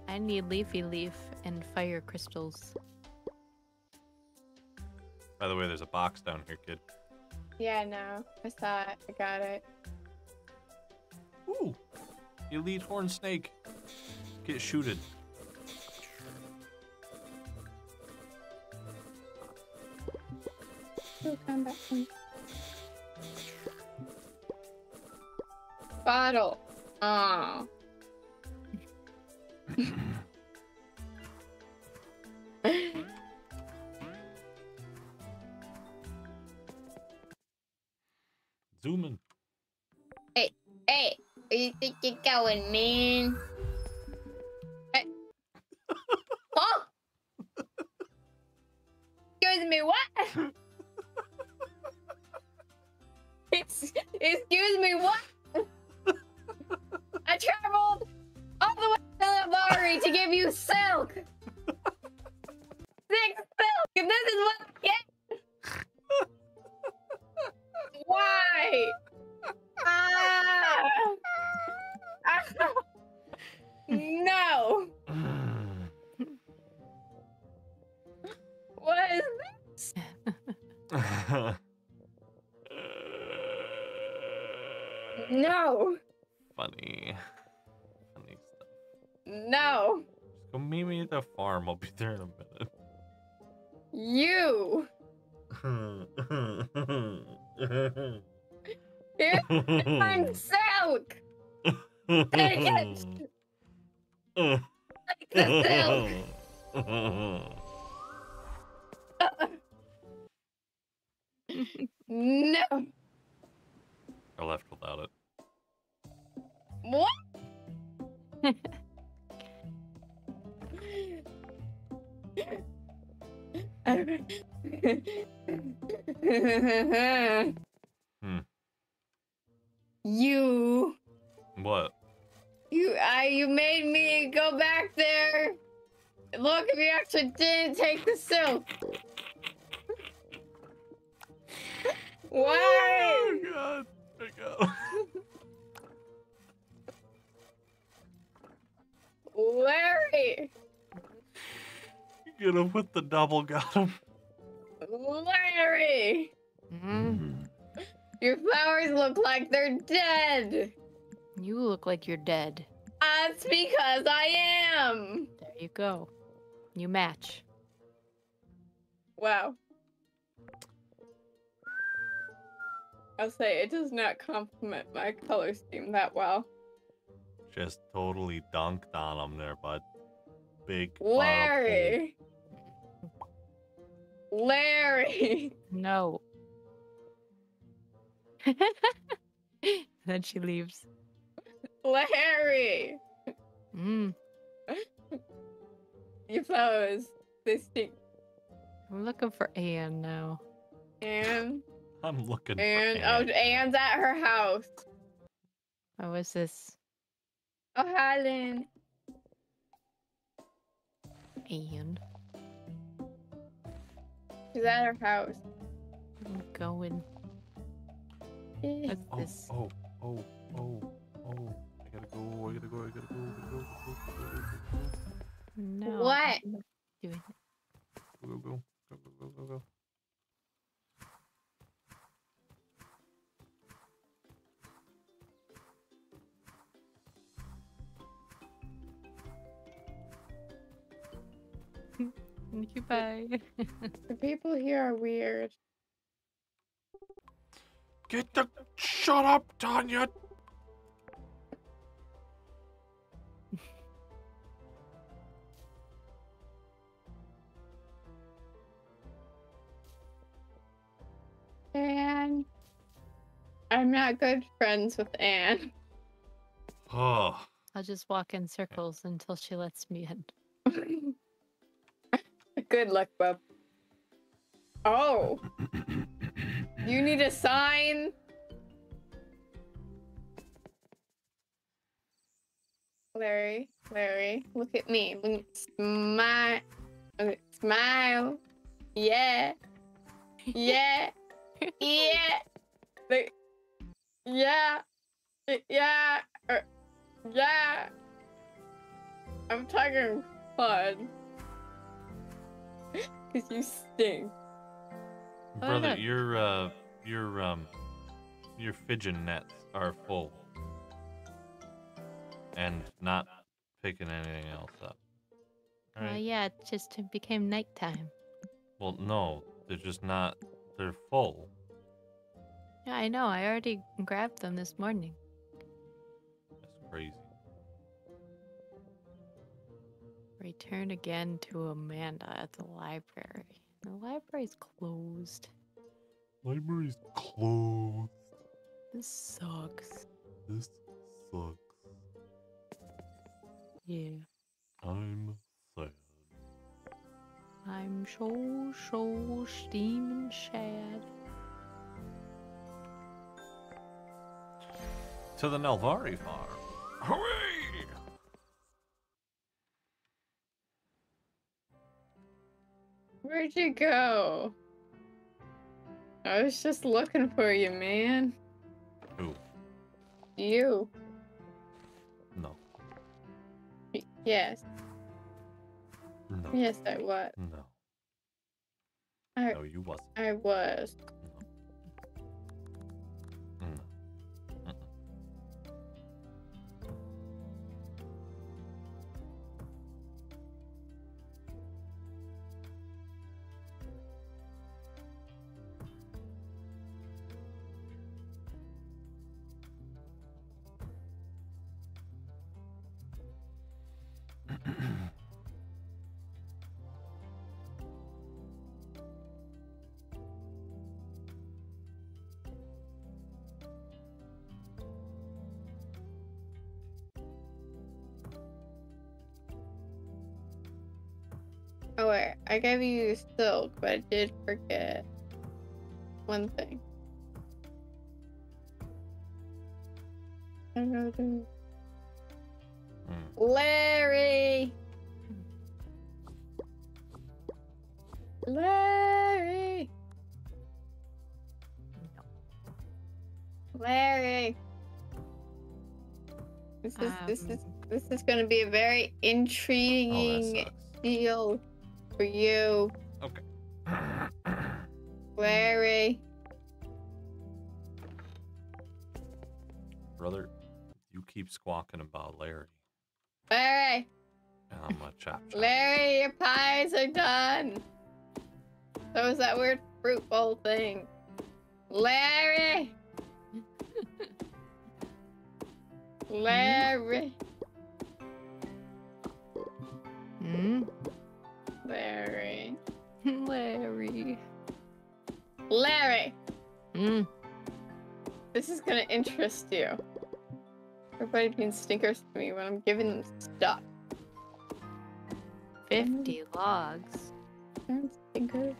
I need leafy leaf and fire crystals. By the way, there's a box down here, kid. Yeah, I know. I saw it. I got it. Ooh! Elite horn snake. Get shooted. Ooh, come back. Bottle. Oh. Zooming. Hey, hey, where you think you're going, man? Hey. Huh? Excuse me, what? Excuse me, what? I traveled all the way to Nelvari to give you silk. Six silk, if this is what I get. Why? Ah! Ah! No! What is this? No! Funny. Funny stuff. No! Come meet me at the farm. I'll be there in a minute. You. I'm silk. Take it. Take the silk. Uh, no. I left without it. What? hmm. You. What? You. I. You made me go back there. Look, if you actually didn't take the silk. What? Oh my God! I go. Larry! You get him with the double, got him. Larry! Mm. Your flowers look like they're dead. You look like you're dead. That's because I am. There you go. You match. Wow. I'll say it does not complement my color scheme that well. Just totally dunked on him there, bud. Big Larry! Larry! No. Then she leaves. Larry! Mm. Your flowers, they stink. I'm looking for Anne now. Anne? I'm looking Anne. for Anne. Oh, Anne's at her house. Oh, what's this? Oh, hi, Lynn. Anne. She's at her house. I'm going. What's oh, this? Oh, oh, oh, oh. I gotta go, I gotta go, I gotta go, I gotta go, I gotta go. No. What? Go, go, go, go, go, go, go. Goodbye. The people here are weird. Get the shut up, Tanya. Anne, I'm not good friends with Anne. Oh. I'll just walk in circles until she lets me in. Good luck, bub. Oh! You need a sign? Larry, Larry, look at me. Look, smile. Look, smile. Yeah. Yeah. Yeah. Look. Yeah. Yeah. Yeah. I'm talking fun. Cause you stink, brother. Your uh, your um, your fidget nets are full, and not picking anything else up. All right. Uh, yeah, it just became nighttime. Well, no, they're just not. They're full. Yeah, I know. I already grabbed them this morning. That's crazy. Return again to Amanda at the library. The library's closed. Library's closed. This sucks. This sucks. Yeah. I'm sad. I'm so, so steaming sad. To the Nelvari farm. Hooray! Where'd you go? I was just looking for you, man. Who? You. No. Yes. No. Yes, I was. No. I, no, you wasn't. I was. No. No. Uh-uh. wait, I gave you silk, but I did forget one thing. I don't know what to do. Hmm. Larry! Larry! Larry! This is, um, this is, this is gonna be a very intriguing oh, deal for you. Okay. Larry. Brother, you keep squawking about Larry. Larry! I'm a chop chop. Larry, your pies are done! So is that weird fruit bowl thing. Larry! Larry. Hmm? Larry. Larry. Larry! Hmm? This is gonna interest you. Everybody being stinkers to me when I'm giving them stuff. fifty logs. Darn stinkers.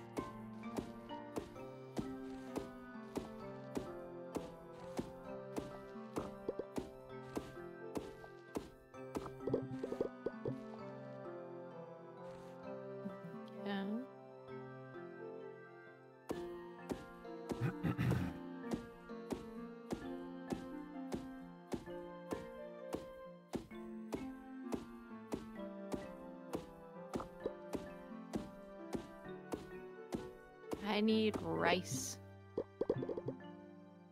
I need rice.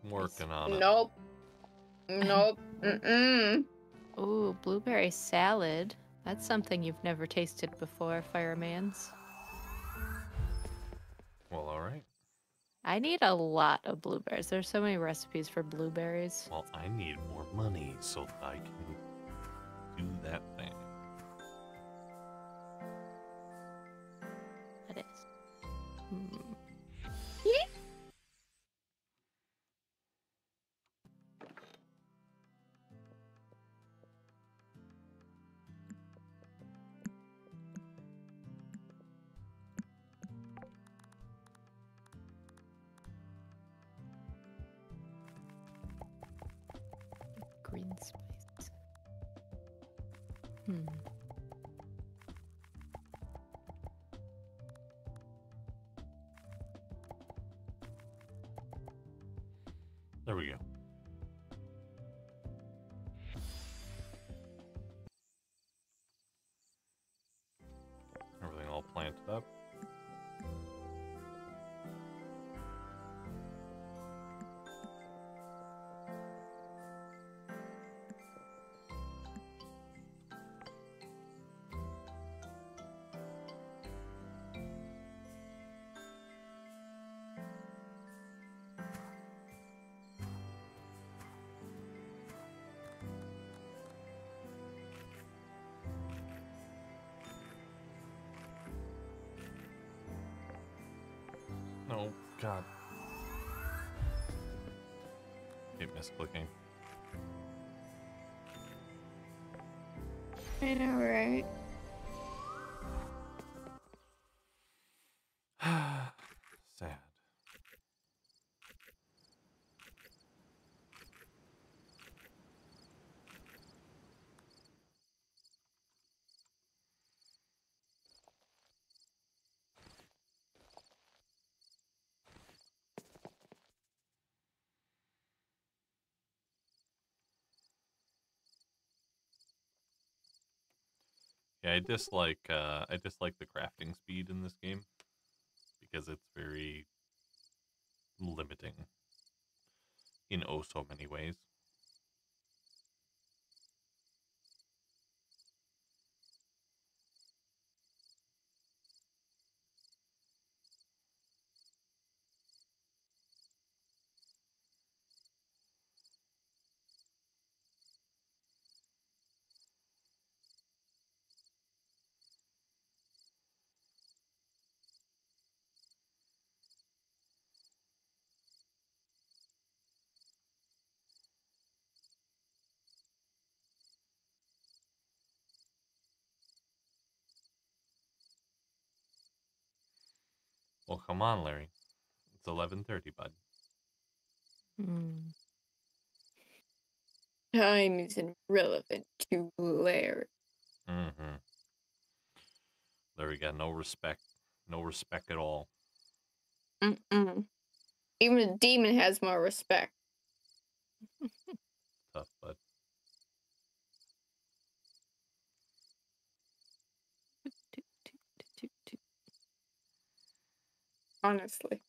Working on it. Nope. Nope. Mm-mm. Ooh, blueberry salad. That's something you've never tasted before, Fireman's. Well, alright. I need a lot of blueberries. There's so many recipes for blueberries. Well, I need more money so that I can do that thing. That is. Hmm. There we go. Everything all planted up. Oh, God. Keep misclicking. I know, right? Sad. Yeah, I dislike uh, I dislike the crafting speed in this game because it's very limiting in oh so many ways. Well, come on, Larry. It's eleven thirty, bud. Mm. Time isn't relevant to Larry. Mm-hmm. Larry got no respect. No respect at all. Mm-mm. Even a demon has more respect. Tough, bud. Honestly.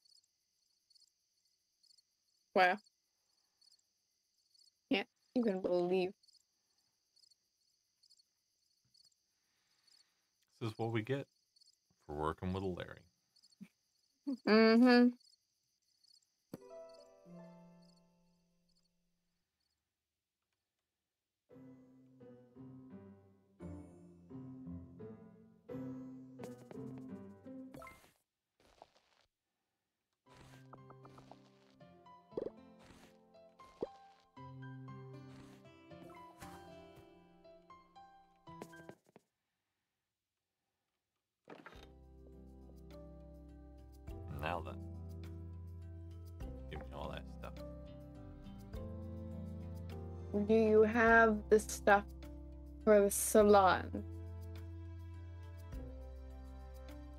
Wow. Yeah, you can believe. This is what we get for working with Larry. Mm-hmm. Now then, give me all that stuff. Do you have the stuff for the salon?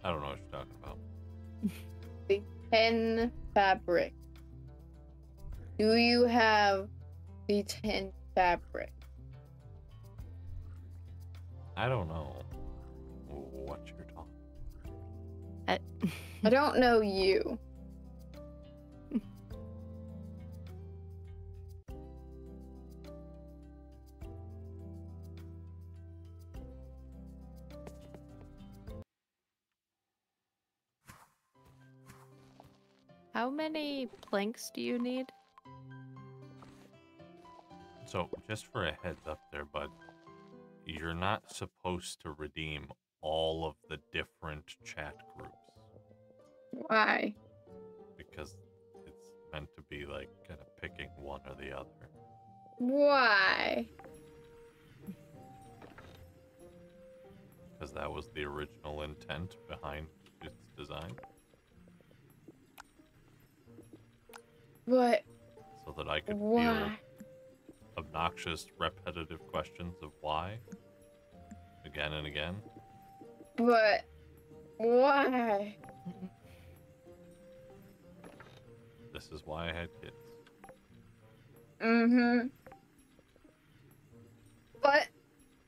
I don't know what you're talking about. The ten fabric. Do you have the ten fabric? I don't know what you're talking about. I I don't know you. How many planks do you need? So, just for a heads up there, bud, you're not supposed to redeem all of the different chat groups. Why? Because it's meant to be like kind of picking one or the other. Why? Because that was the original intent behind its design. What? So that I could feel obnoxious, repetitive questions of why again and again. But why? This is why I had kids. Mm-hmm. But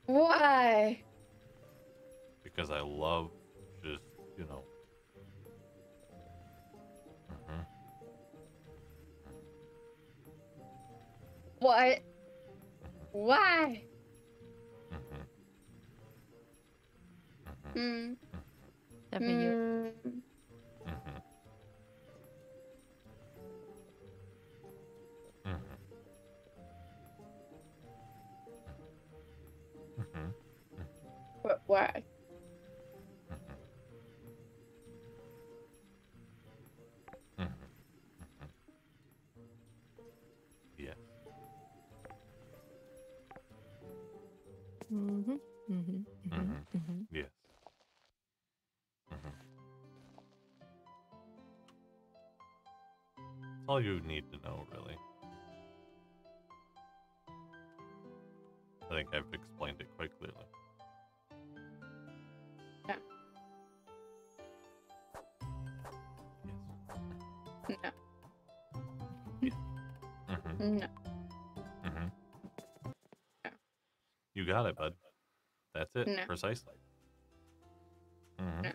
why? Because I love just, you know. Mm-hmm. What? Mm-hmm. Why? Mm-hmm. Mm-hmm. Mm-hmm. W. Mm-hmm. But why? Mm-hmm. Mm-hmm. Yeah. Mm-hmm. Mm-hmm. Mm-hmm. Mm-hmm. Mm-hmm. Yes. Mm-hmm. That's all you need to know, really. I think I've explained it quite clearly. No. Yeah. Mm-hmm. No. Mm-hmm. No. You got it, bud. That's it. No. Precisely. Mm-hmm.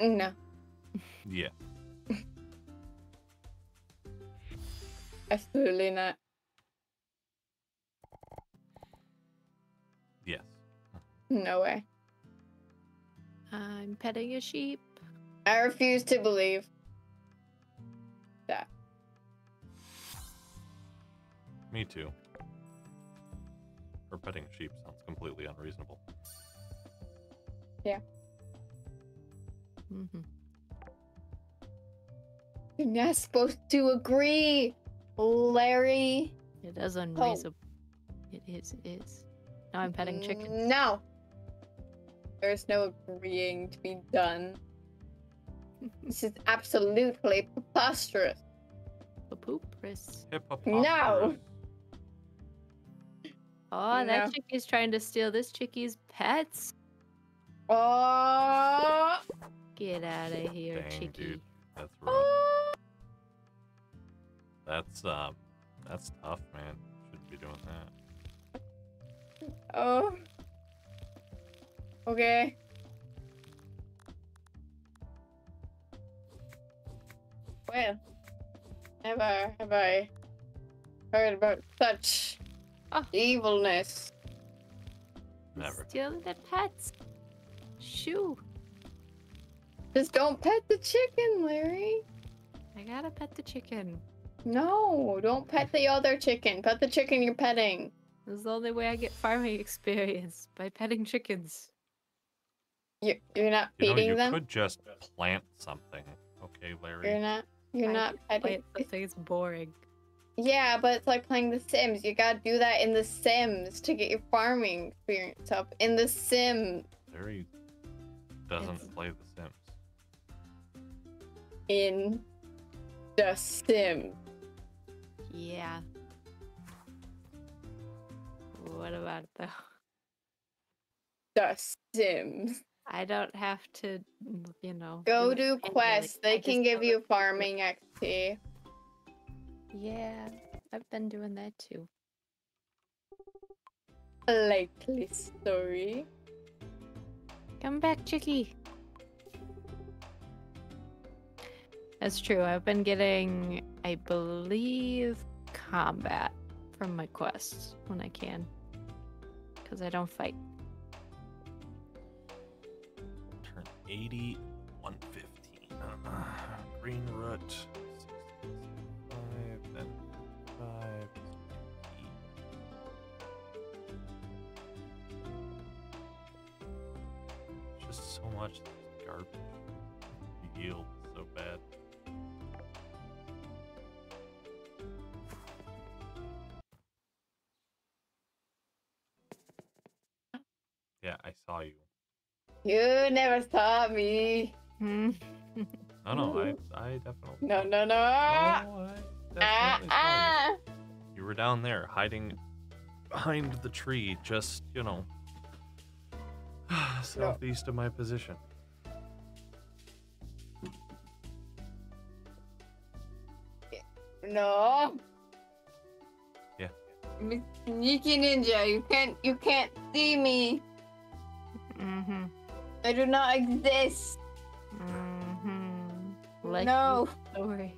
No. No. Yeah. Absolutely not. Yes. No way. I'm petting a sheep. I refuse to believe that. Me too. Her petting a sheep sounds completely unreasonable. Yeah. Mm-hmm. You're not supposed to agree, Larry. It is unreasonable. Oh. It is. It is. Now I'm petting chickens. No. There's no agreeing to be done. This is absolutely preposterous. Preposterous. No. Oh, no. That chickie's trying to steal this chickie's pets. Oh! Get out of here, dang, chickie. Dude. That's rough. Oh. That's um, that's tough, man. Shouldn't be doing that. Oh. Okay. Well, never have I heard about such oh. evilness. Never. Steal the pets. Shoo. Just don't pet the chicken, Larry. I gotta pet the chicken. No, don't pet the other chicken. Pet the chicken you're petting. This is the only way I get farming experience, by petting chickens. You're, you're not you feeding know, you them? You could just plant something. Okay, Larry. You're not, you're I not petting. Plant something, it's boring. Yeah, but it's like playing The Sims. You gotta do that in The Sims to get your farming experience up. In The Sims. Larry doesn't it's... play The Sims. In The Sim. Yeah. What about the The Sims? I don't have to, you know. Go do quests. They can give you farming X P. Yeah, I've been doing that too. Likely story. Come back, chickie. That's true. I've been getting, I believe, combat from my quests when I can, because I don't fight. Turn eighty, one fifteen. Uh, green root. sixty-five, then five. Just so much garbage. Yield so bad. Yeah, I saw you. You never saw me. no, no, I, I definitely. No, no, no. no I definitely ah, saw you. You were down there hiding behind the tree, just, you know, southeast no. of my position. No. Yeah. I'm a sneaky ninja. You can't. You can't see me. Mm-hmm. I do not exist. Mm-hmm. Like no. Story.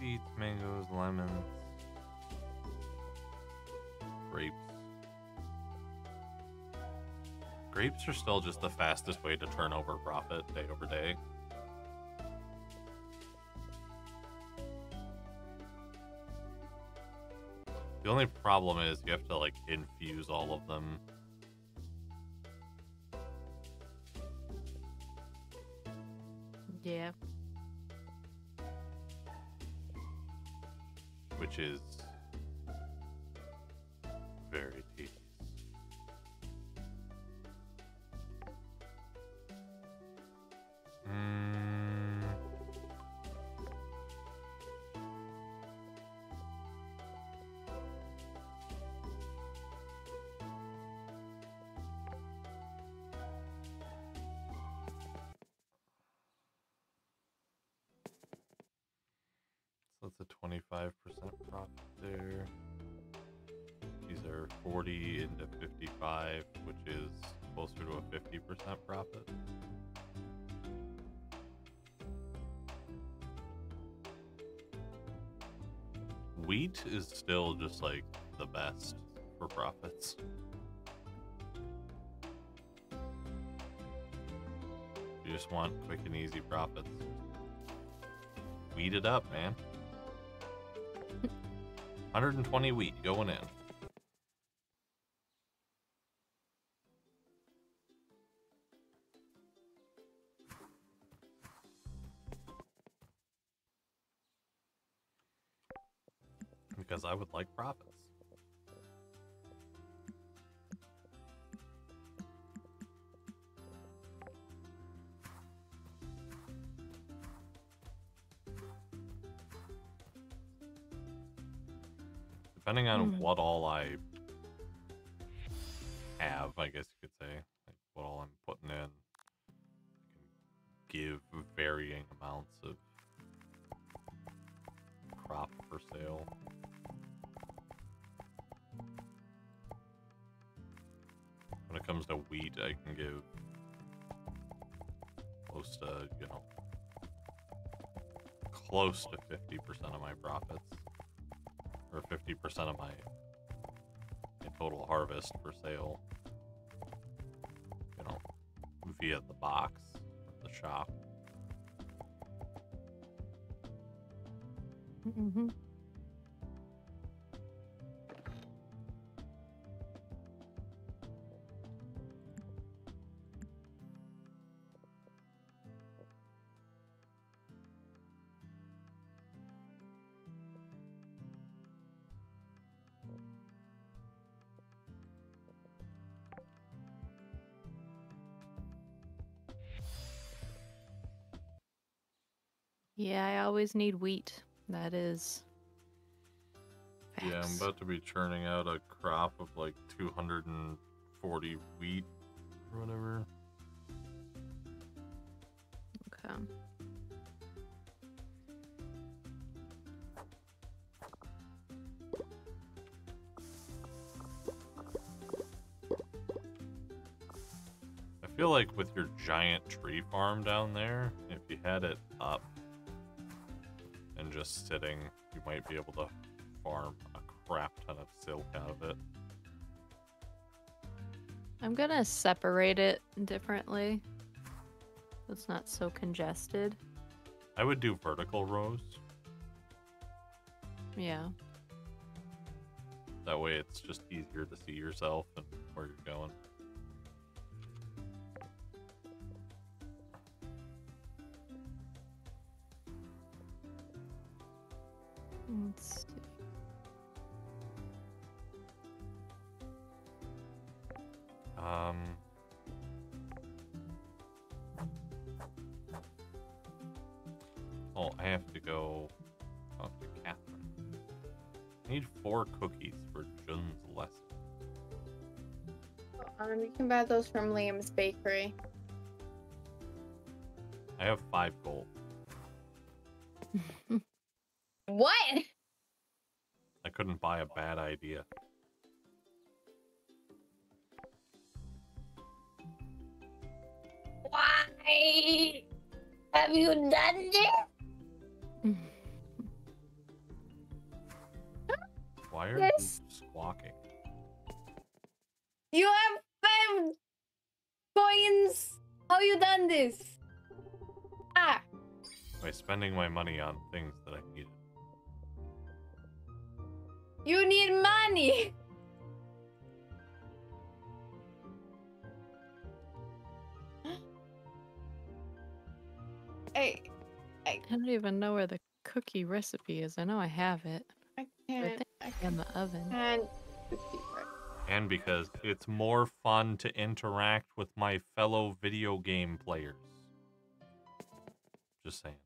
Beets, mangoes, lemons, grapes. Grapes are still just the fastest way to turn over profit day over day. The only problem is you have to like infuse all of them. Yeah. Which is very tedious. Mm. So it's a twenty-five percent profit there. These are forty into fifty-five, which is closer to a fifty percent profit. wheat is still just like the best for profits. You just want quick and easy profits. Wheat it up, man. one hundred twenty wheat going in. Because I would like profits. Depending on mm. what all I have, I guess you could say, like what all I'm putting in, I can give varying amounts of crop for sale. When it comes to wheat, I can give close to, you know, close to fifty percent of my profits. Or fifty percent of my, my total harvest for sale, you know, via the box, the shop. Mm-hmm. Yeah, I always need wheat. That is facts. Yeah, I'm about to be churning out a crop of like two hundred forty wheat or whatever. Okay. I feel like with your giant tree farm down there, if you had it up, just sitting, you might be able to farm a crap ton of silk out of it. I'm gonna separate it differently so it's not so congested. I would do vertical rows. Yeah. That way it's just easier to see yourself and where you're going. Let's see. Um, oh, I have to go talk to Catherine. I need four cookies for Jun's lesson. Um, you can buy those from Liam's bakery. I have five gold. What? I couldn't buy a bad idea. Why have you done this? Why are yes. you squawking? You have five coins. How you done this? Ah. By spending my money on things that I needed. You need money! I, I don't even know where the cookie recipe is. I know I have it. I can't. I think in the oven. And, and because it's more fun to interact with my fellow video game players. Just saying.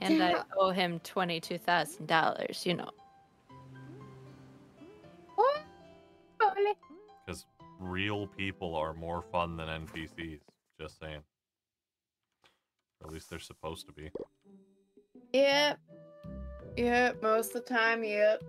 And I owe him twenty-two thousand dollars, you know. Because real people are more fun than N P Cs. Just saying. Or at least they're supposed to be. Yep. Yep, most of the time, yep.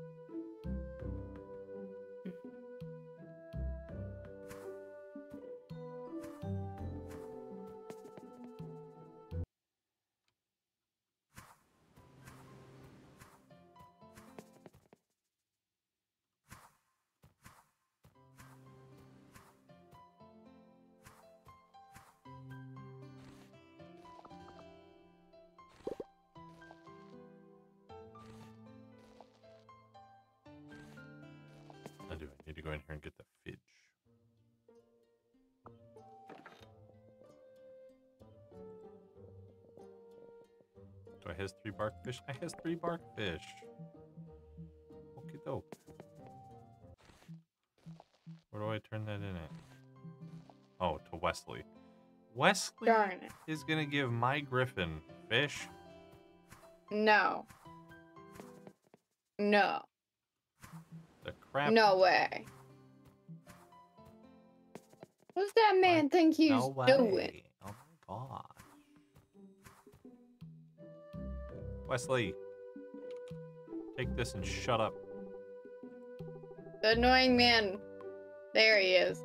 go in here and get that fidge. Do I has three bark fish? I has three bark fish. Okie doke. Where do I turn that in at? Oh, to Wesley. Wesley Darn it. Is gonna give my griffin fish. No. No. The crap. No way. What's that man what? think he's no way. doing? Oh my gosh. Wesley. Take this and shut up. The annoying man. There he is.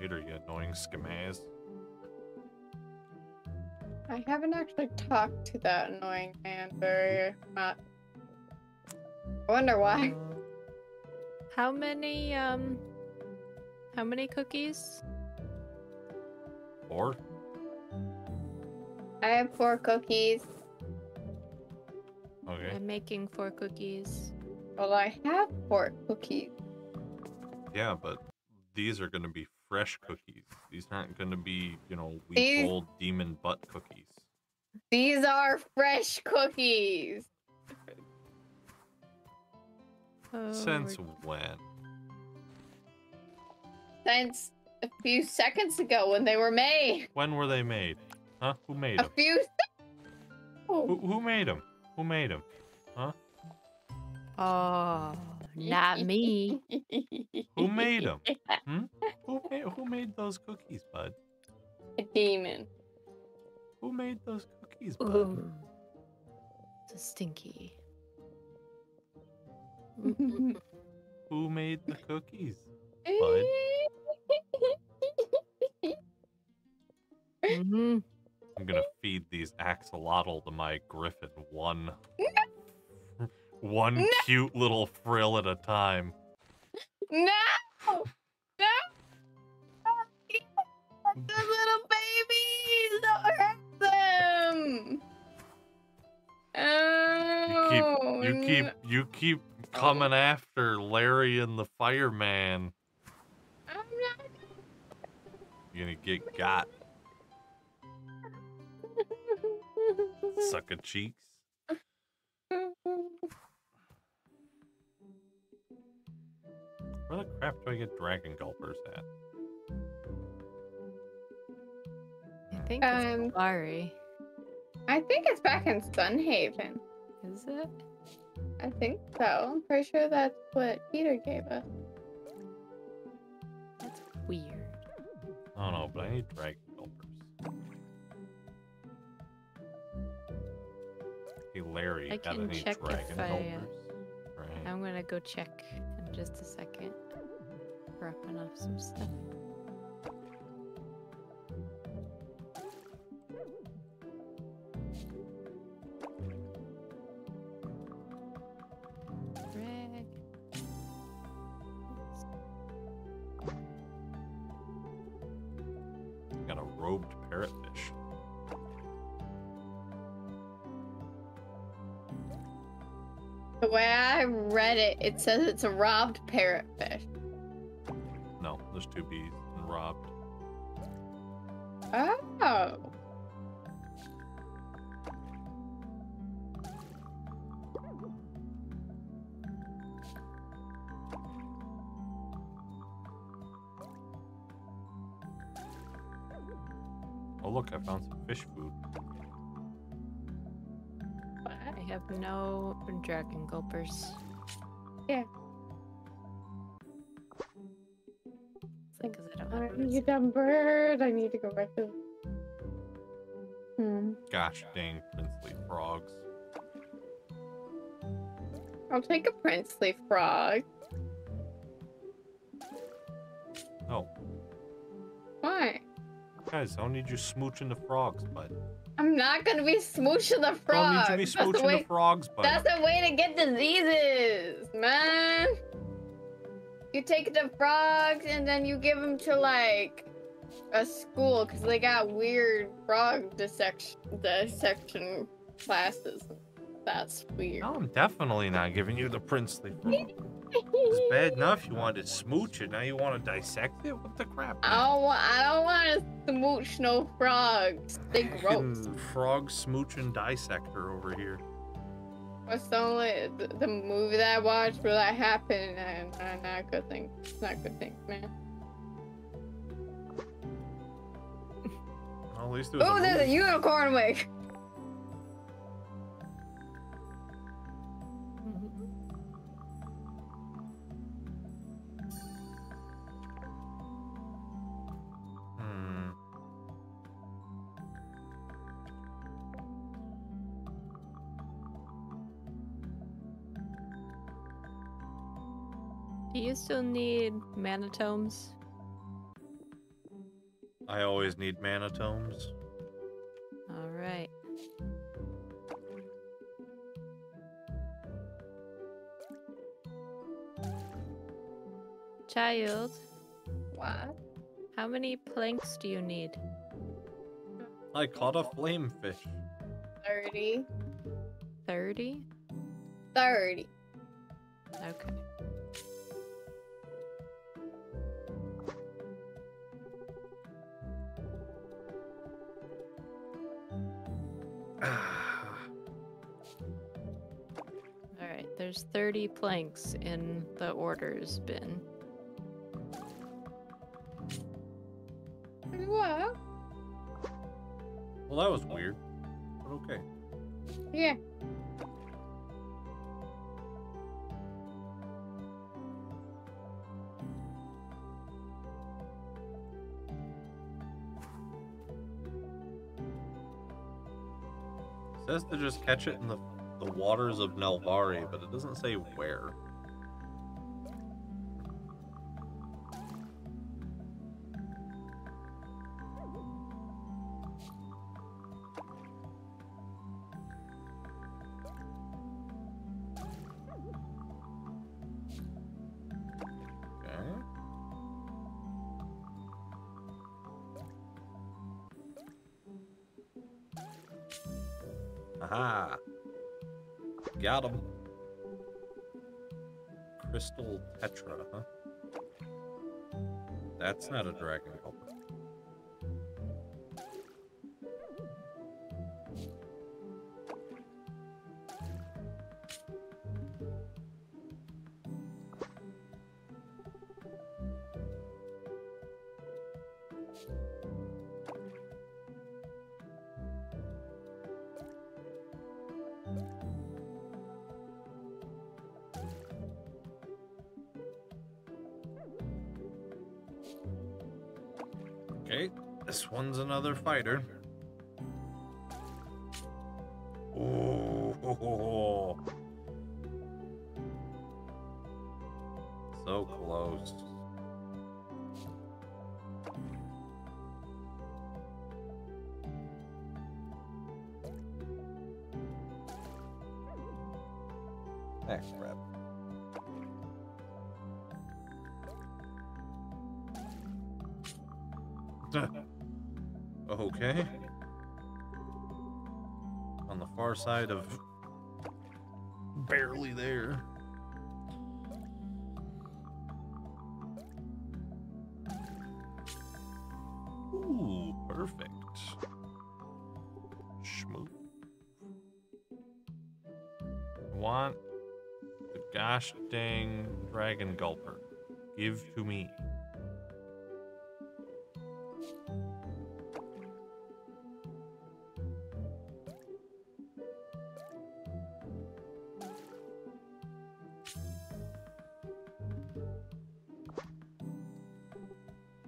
Later, you annoying skamaz. I haven't actually talked to that annoying man very much. I wonder why. How many, um... How many cookies? Four? I have four cookies. Okay. I'm making four cookies. Well, I have four cookies. Yeah, but these are gonna be fresh cookies. These aren't going to be, you know, week these, old demon butt cookies. These are fresh cookies. Oh, Since we're... when? Since a few seconds ago when they were made. When were they made? Huh? Who made them? A few oh. who, who made them? Who made them? Huh? Oh, not me. Who made them? Hmm? Who made, who made those cookies, bud? A demon. Who made those cookies, bud? Ooh. It's a stinky. Who made the cookies, bud? Mm-hmm. I'm gonna feed these axolotl to my griffin one. No. One no. cute little frill at a time. No! No! The little babies! Don't hurt them! Oh, you keep, you keep, you keep coming oh. after Larry and the fireman. I'm not. You're gonna get got. Sucker cheeks. Where the crap do I get dragon gulpers at? I think it's um, Nelvari. I think it's back in Sunhaven. Is it? I think so. I'm pretty sure that's what Peter gave us. That's weird. I don't know, but I need dragon gulpers. Hey, Larry, I got any dragon I, gulpers? Uh, right. I'm gonna go check in just a second. Wrapping up some stuff. It, it says it's a robbed parrotfish. No, there's two B's and robbed. Oh. Oh, look, I found some fish food. What? I have no dragon gulpers. Yeah. It's like, cause I don't Aren't you dumb bird? I need to go back to. Hmm. Gosh dang princely frogs. I'll take a princely frog. No. Why? Guys, I don't need you smooching the frogs, bud. I'm not gonna be smooching the frogs. Don't need you be smooching the, way, the frogs, bud. That's a way to get diseases, man. You take the frogs and then you give them to like a school because they got weird frog dissection, dissection classes. That's weird. No, I'm definitely not giving you the princely throne. It's bad enough you wanted to smooch it. Now you want to dissect it? What the crap? Oh, I don't want to smooch no frogs. They gross. Frog smooching dissector over here. What's the only the, the movie that I watched where that happened? And uh, not a good thing. It's not a good thing, man. Well, at least it was. Oh, there's a unicorn wig. Do you still need manatomes? I always need manatomes. All right. Child. What? How many planks do you need? I caught a flame fish. Thirty. Thirty? Thirty. Okay. Alright, there's thirty planks in the orders bin. What? Well, that was weird, but okay. Yeah. It says to just catch it in the, the waters of Nelvari, but it doesn't say where. Aha! Got him. Crystal Tetra, huh? That's not a dragon helper. Okay, this one's another fighter. Oh, ho, ho, ho. So close. Next rep. Okay. On the far side of barely there. Ooh, perfect. Schmoo. I want the gosh dang dragon gulper. Give to me.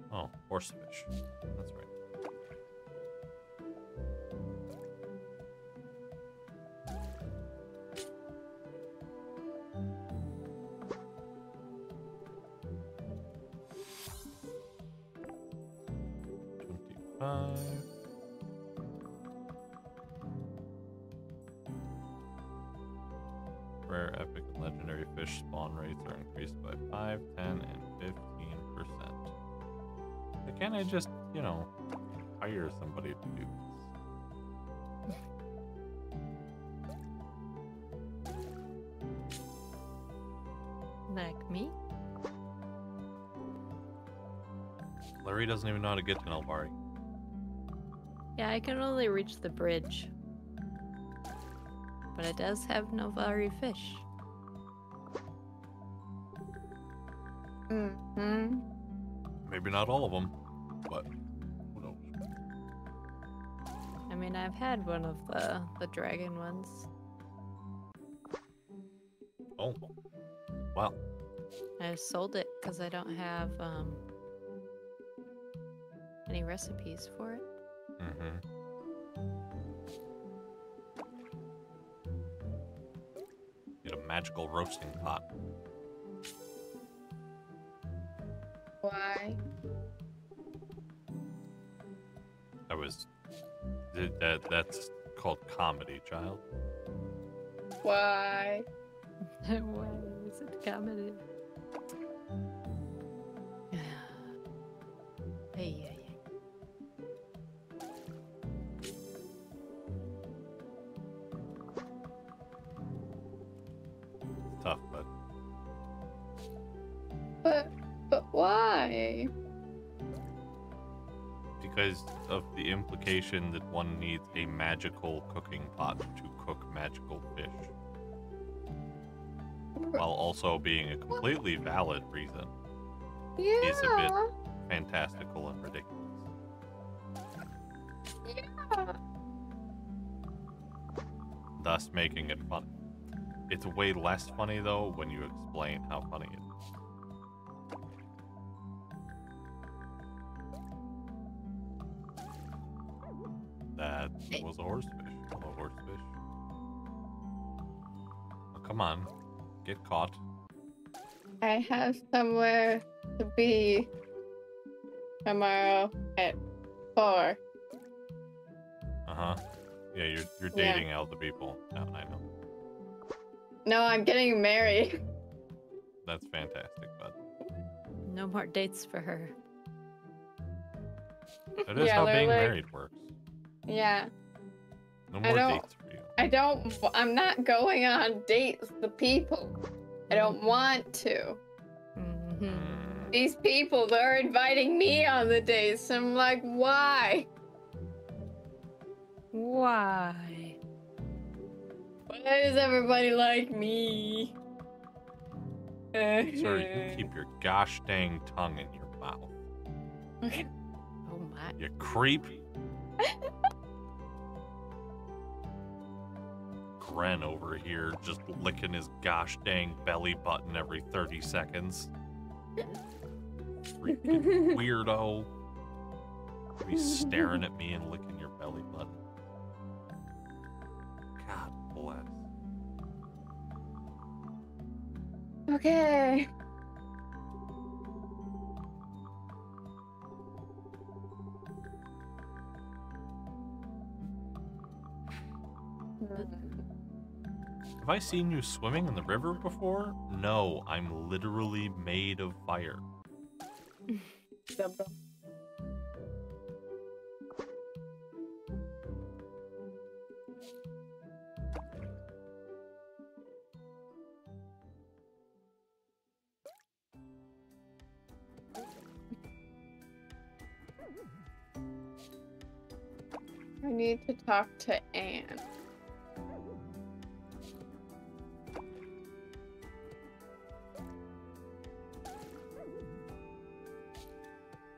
Oh, horse fish. That's right. Twenty-five. Rare, epic, and legendary fish spawn rates are increased by five, ten, and fifteen percent. Can't I just, you know, hire somebody to do this? like me. Larry doesn't even know how to get to Nelvari. Yeah, I can only reach the bridge. But it does have Nelvari fish. Mm-hmm. Maybe not all of them, but who knows? I mean, I've had one of the, the dragon ones. Oh, wow. I sold it because I don't have um, any recipes for it. Mm-hmm. Get a magical roasting pot. Why? That was... That, that's called comedy, child. Why? Why is it comedy? Hey, hey. Tough, but... But... But why? Because of the implication that one needs a magical cooking pot to cook magical fish. While also being a completely valid reason. Yeah. Is a bit fantastical and ridiculous. Yeah. Thus making it fun. It's way less funny, though, when you explain how funny it is. That was a horsefish. Hello, horsefish. Oh, come on. Get caught. I have somewhere to be tomorrow at four. Uh-huh. Yeah, you're, you're dating yeah. all the people. No, I know. No, I'm getting married. That's fantastic, bud. No more dates for her. That is yeah, how being like... married works. Yeah. No more dates for you. I don't. I'm not going on dates with people. I don't want to. Mm-hmm. These people, they're inviting me on the dates. I'm like, why? Why? Why does everybody like me? Sir, you keep your gosh dang tongue in your mouth. Oh my. You creep. Gren over here just licking his gosh dang belly button every thirty seconds. Freaking weirdo. He's staring at me and licking your belly button. God bless. Okay. Have I seen you swimming in the river before? No, I'm literally made of fire. I need to talk to Anne.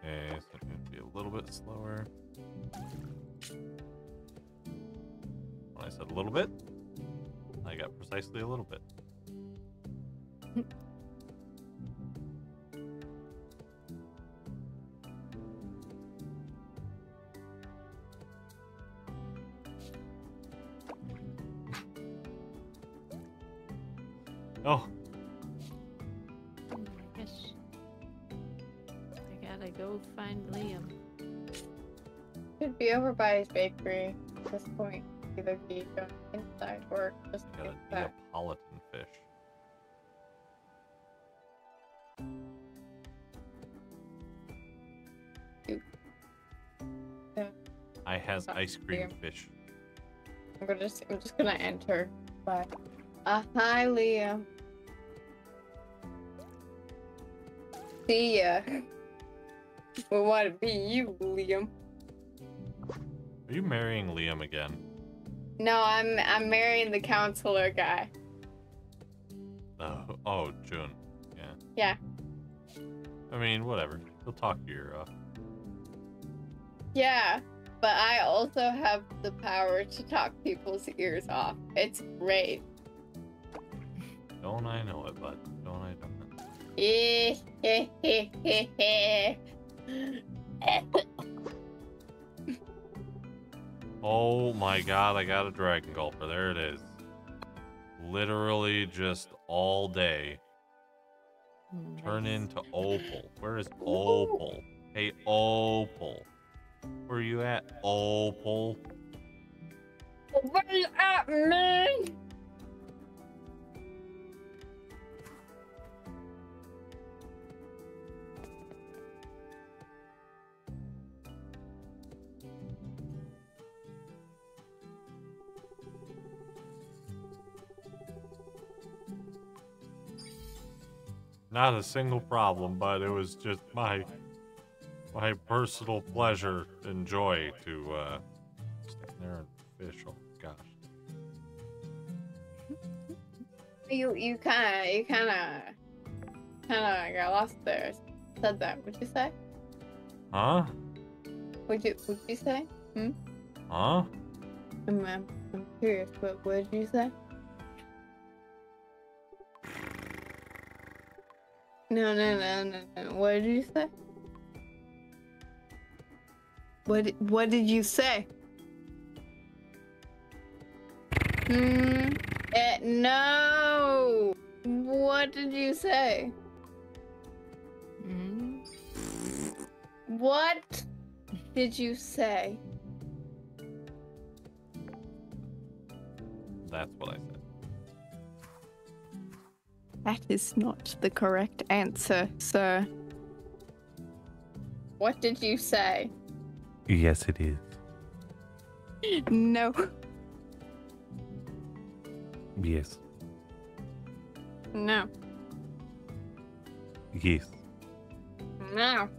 Okay, so I'm gonna be a little bit slower. When I said a little bit, I got precisely a little bit. Oh. Oh my gosh. I gotta go find Liam. Should be over by his bakery at this point. Either be going inside or just I got a Neapolitan fish. Yeah. I has ice cream here. Fish. I'm gonna just I'm just gonna enter. Bye. Uh, hi, Liam. See ya. We want to be you, Liam. Are you marrying Liam again? No, I'm I'm marrying the counselor guy. Oh, oh, June. Yeah. Yeah. I mean, whatever. He'll talk to your. Uh... Yeah, but I also have the power to talk people's ears off. It's great. Don't I know it, bud? Don't I? Don't I? Eh, eh, eh, eh, eh. Oh my god, I got a dragon gulper. There it is. Literally just all day. Nice. Turn into Opal. Where is Opal? Ooh. Hey, Opal. Where you at, Opal? Where you at, man? Not a single problem, but it was just my my personal pleasure and joy to uh stand there and fish. Oh gosh. You you kinda you kinda kinda got lost there. Said that, what'd you say? Huh? What'd you what'd you say? Hmm? Huh? I'm, I'm, I'm curious, but what did you say? No, no, no, no, no. What did you say? What, what did you say? Hmm. Eh, no. What did you say? Mm. What did you say? That's what I said. That is not the correct answer, sir. What did you say? Yes, it is. No. Yes. No. Yes. No.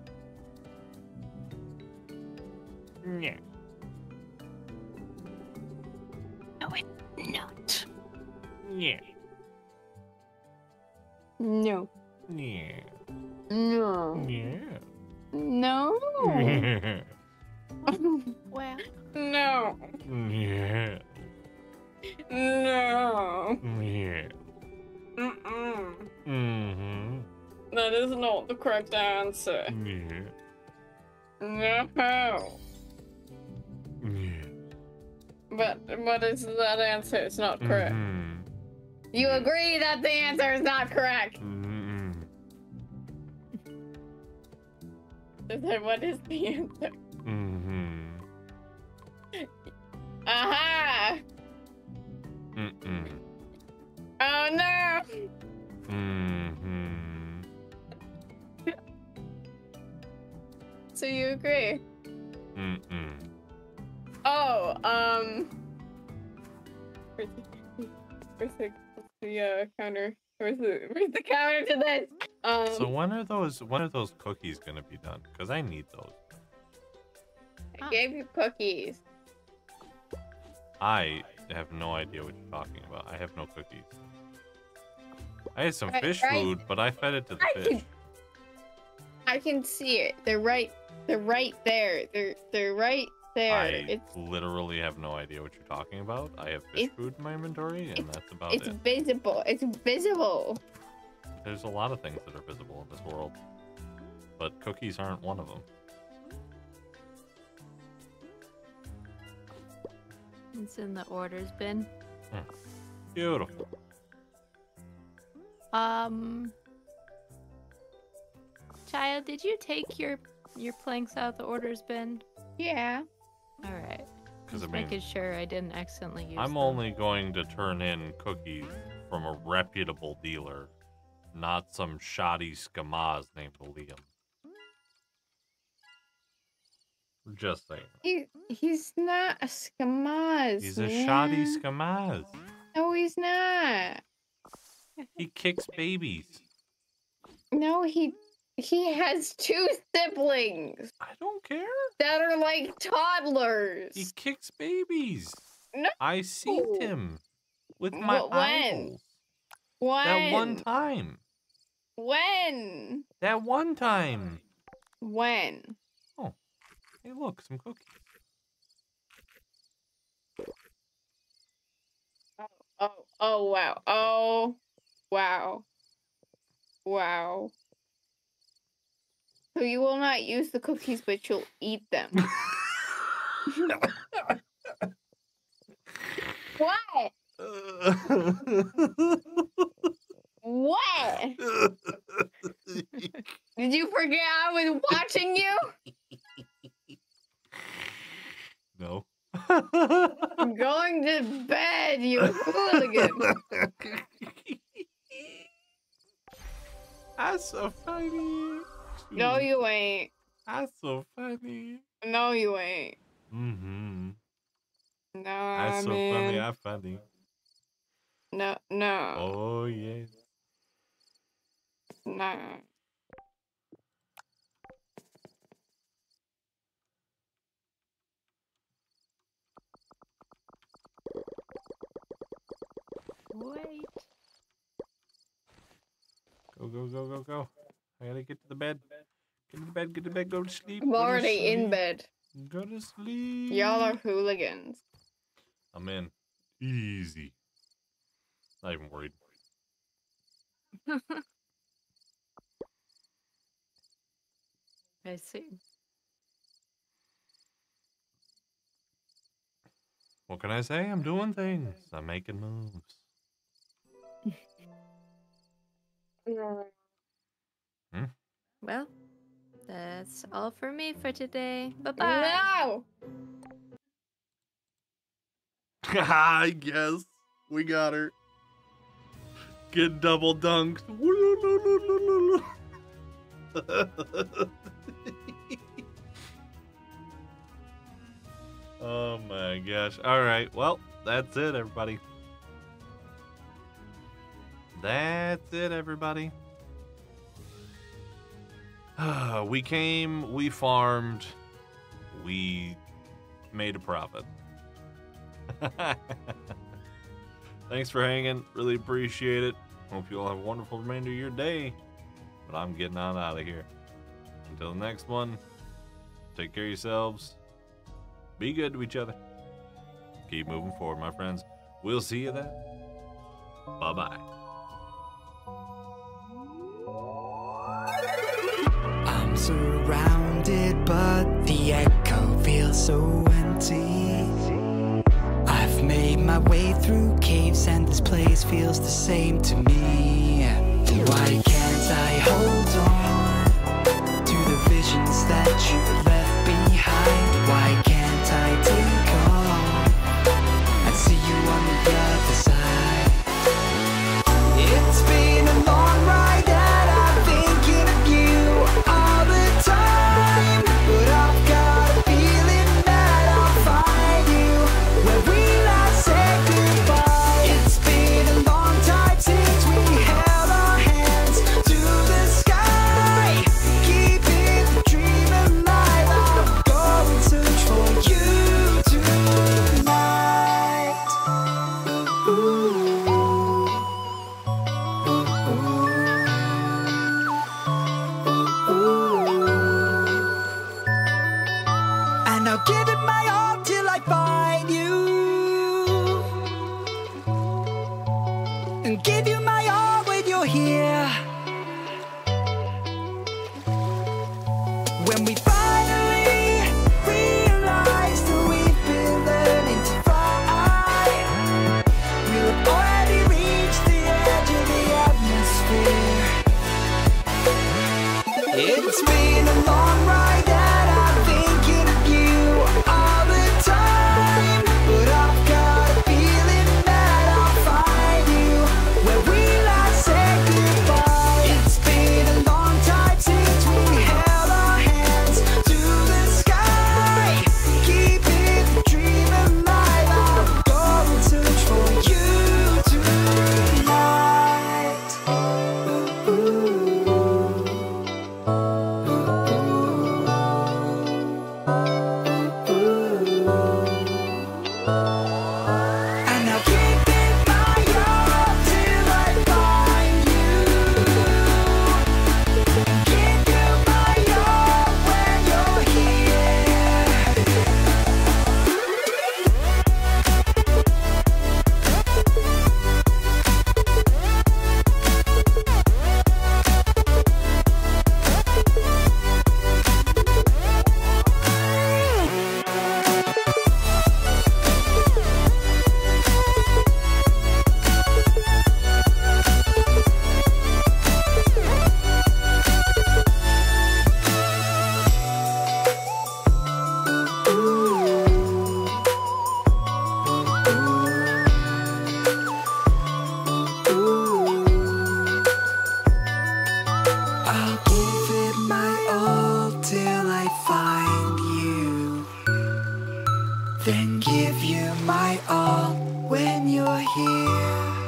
No. No, it's not. Yeah. No. Yeah. No. Yeah. No. Yeah. Well. No. Yeah. No. Yeah. Mm-mm. Mm-hmm. That is not the correct answer. Yeah. No. Yeah. But but it's that answer. It's not correct. Mm-hmm. You agree that the answer is not correct. Mm-mm. Then what is the answer? Mm-hmm. Aha! Mm-mm. Oh no! Mm-hmm. So you agree? Mm-mm. Oh, um. Where's the, the uh, counter? Where's the, where's the counter to this? Um, so when are those? When are those cookies gonna be done? Cause I need those. I oh. gave you cookies. I have no idea what you're talking about. I have no cookies. I had some I, fish I, food, but I fed it to the I fish. Can, I can see it. They're right. They're right there. They're they're right. There. I it's, literally have no idea what you're talking about. I have fish food in my inventory, and that's about it's it. It's visible. It's visible. There's a lot of things that are visible in this world, but cookies aren't one of them. It's in the orders bin. Hmm. Beautiful. Um, child, did you take your your planks out of the orders bin? Yeah. All right. Just I mean, making sure I didn't accidentally use I'm them. Only going to turn in cookies from a reputable dealer, not some shoddy skamaz named Liam. Just saying. He, he's not a skamaz. He's a yeah. shoddy skamaz. No, he's not. He kicks babies. No, he He has two siblings. I don't care. That are like toddlers. He kicks babies. No. I seen him with my when? Eyeballs. When? That one time. When? That one time. When? Oh. Hey, look, some cookies. Oh, oh, oh, wow. Oh, wow. Wow. So you will not use the cookies, but you'll eat them. What? What? Did you forget I was watching you? No. I'm going to bed, you hooligan. That's so funny. No, you ain't. That's so funny. No, you ain't. Mm-hmm. No, that's so man. funny. I'm funny. No, no. Oh, yes. No. Wait. Go, go, go, go, go. I gotta get to the bed. Get to the bed, get to bed, go to sleep. I'm already sleep. in bed. Go to sleep. Y'all are hooligans. I'm in. Easy. Not even worried. I see. What can I say? I'm doing things. I'm making moves. Yeah. Hmm? Well, that's all for me for today. Bye-bye. No! I guess we got her. Get double dunked. Oh my gosh. All right. Well, that's it, everybody. That's it, everybody. We came, we farmed, we made a profit. Thanks for hanging. Really appreciate it. Hope you all have a wonderful remainder of your day. But I'm getting on out of here. Until the next one, take care of yourselves. Be good to each other. Keep moving forward, my friends. We'll see you then. Bye-bye. Surrounded, but the echo feels so empty. I've made my way through caves, and this place feels the same to me. Why can't I hold on to the visions that you left behind? Why can't I take off and see you on the other side? It's been a long ride that I've been thinking of you all the time, but I've got a feeling that I'll find you when we last said goodbye. It's been a long time since we held our hands to the sky, keeping the dream alive. I'll go and search for you tonight. Ooh. Give it my all till I find you, and give you my all when you're here. When we finally realize that we've been learning to fly, we'll have already reached the edge of the atmosphere. It's been a long ride that I've been all the time, but I've got a feeling that I'll find you when we last said goodbye. find you, then give you my all when you're here.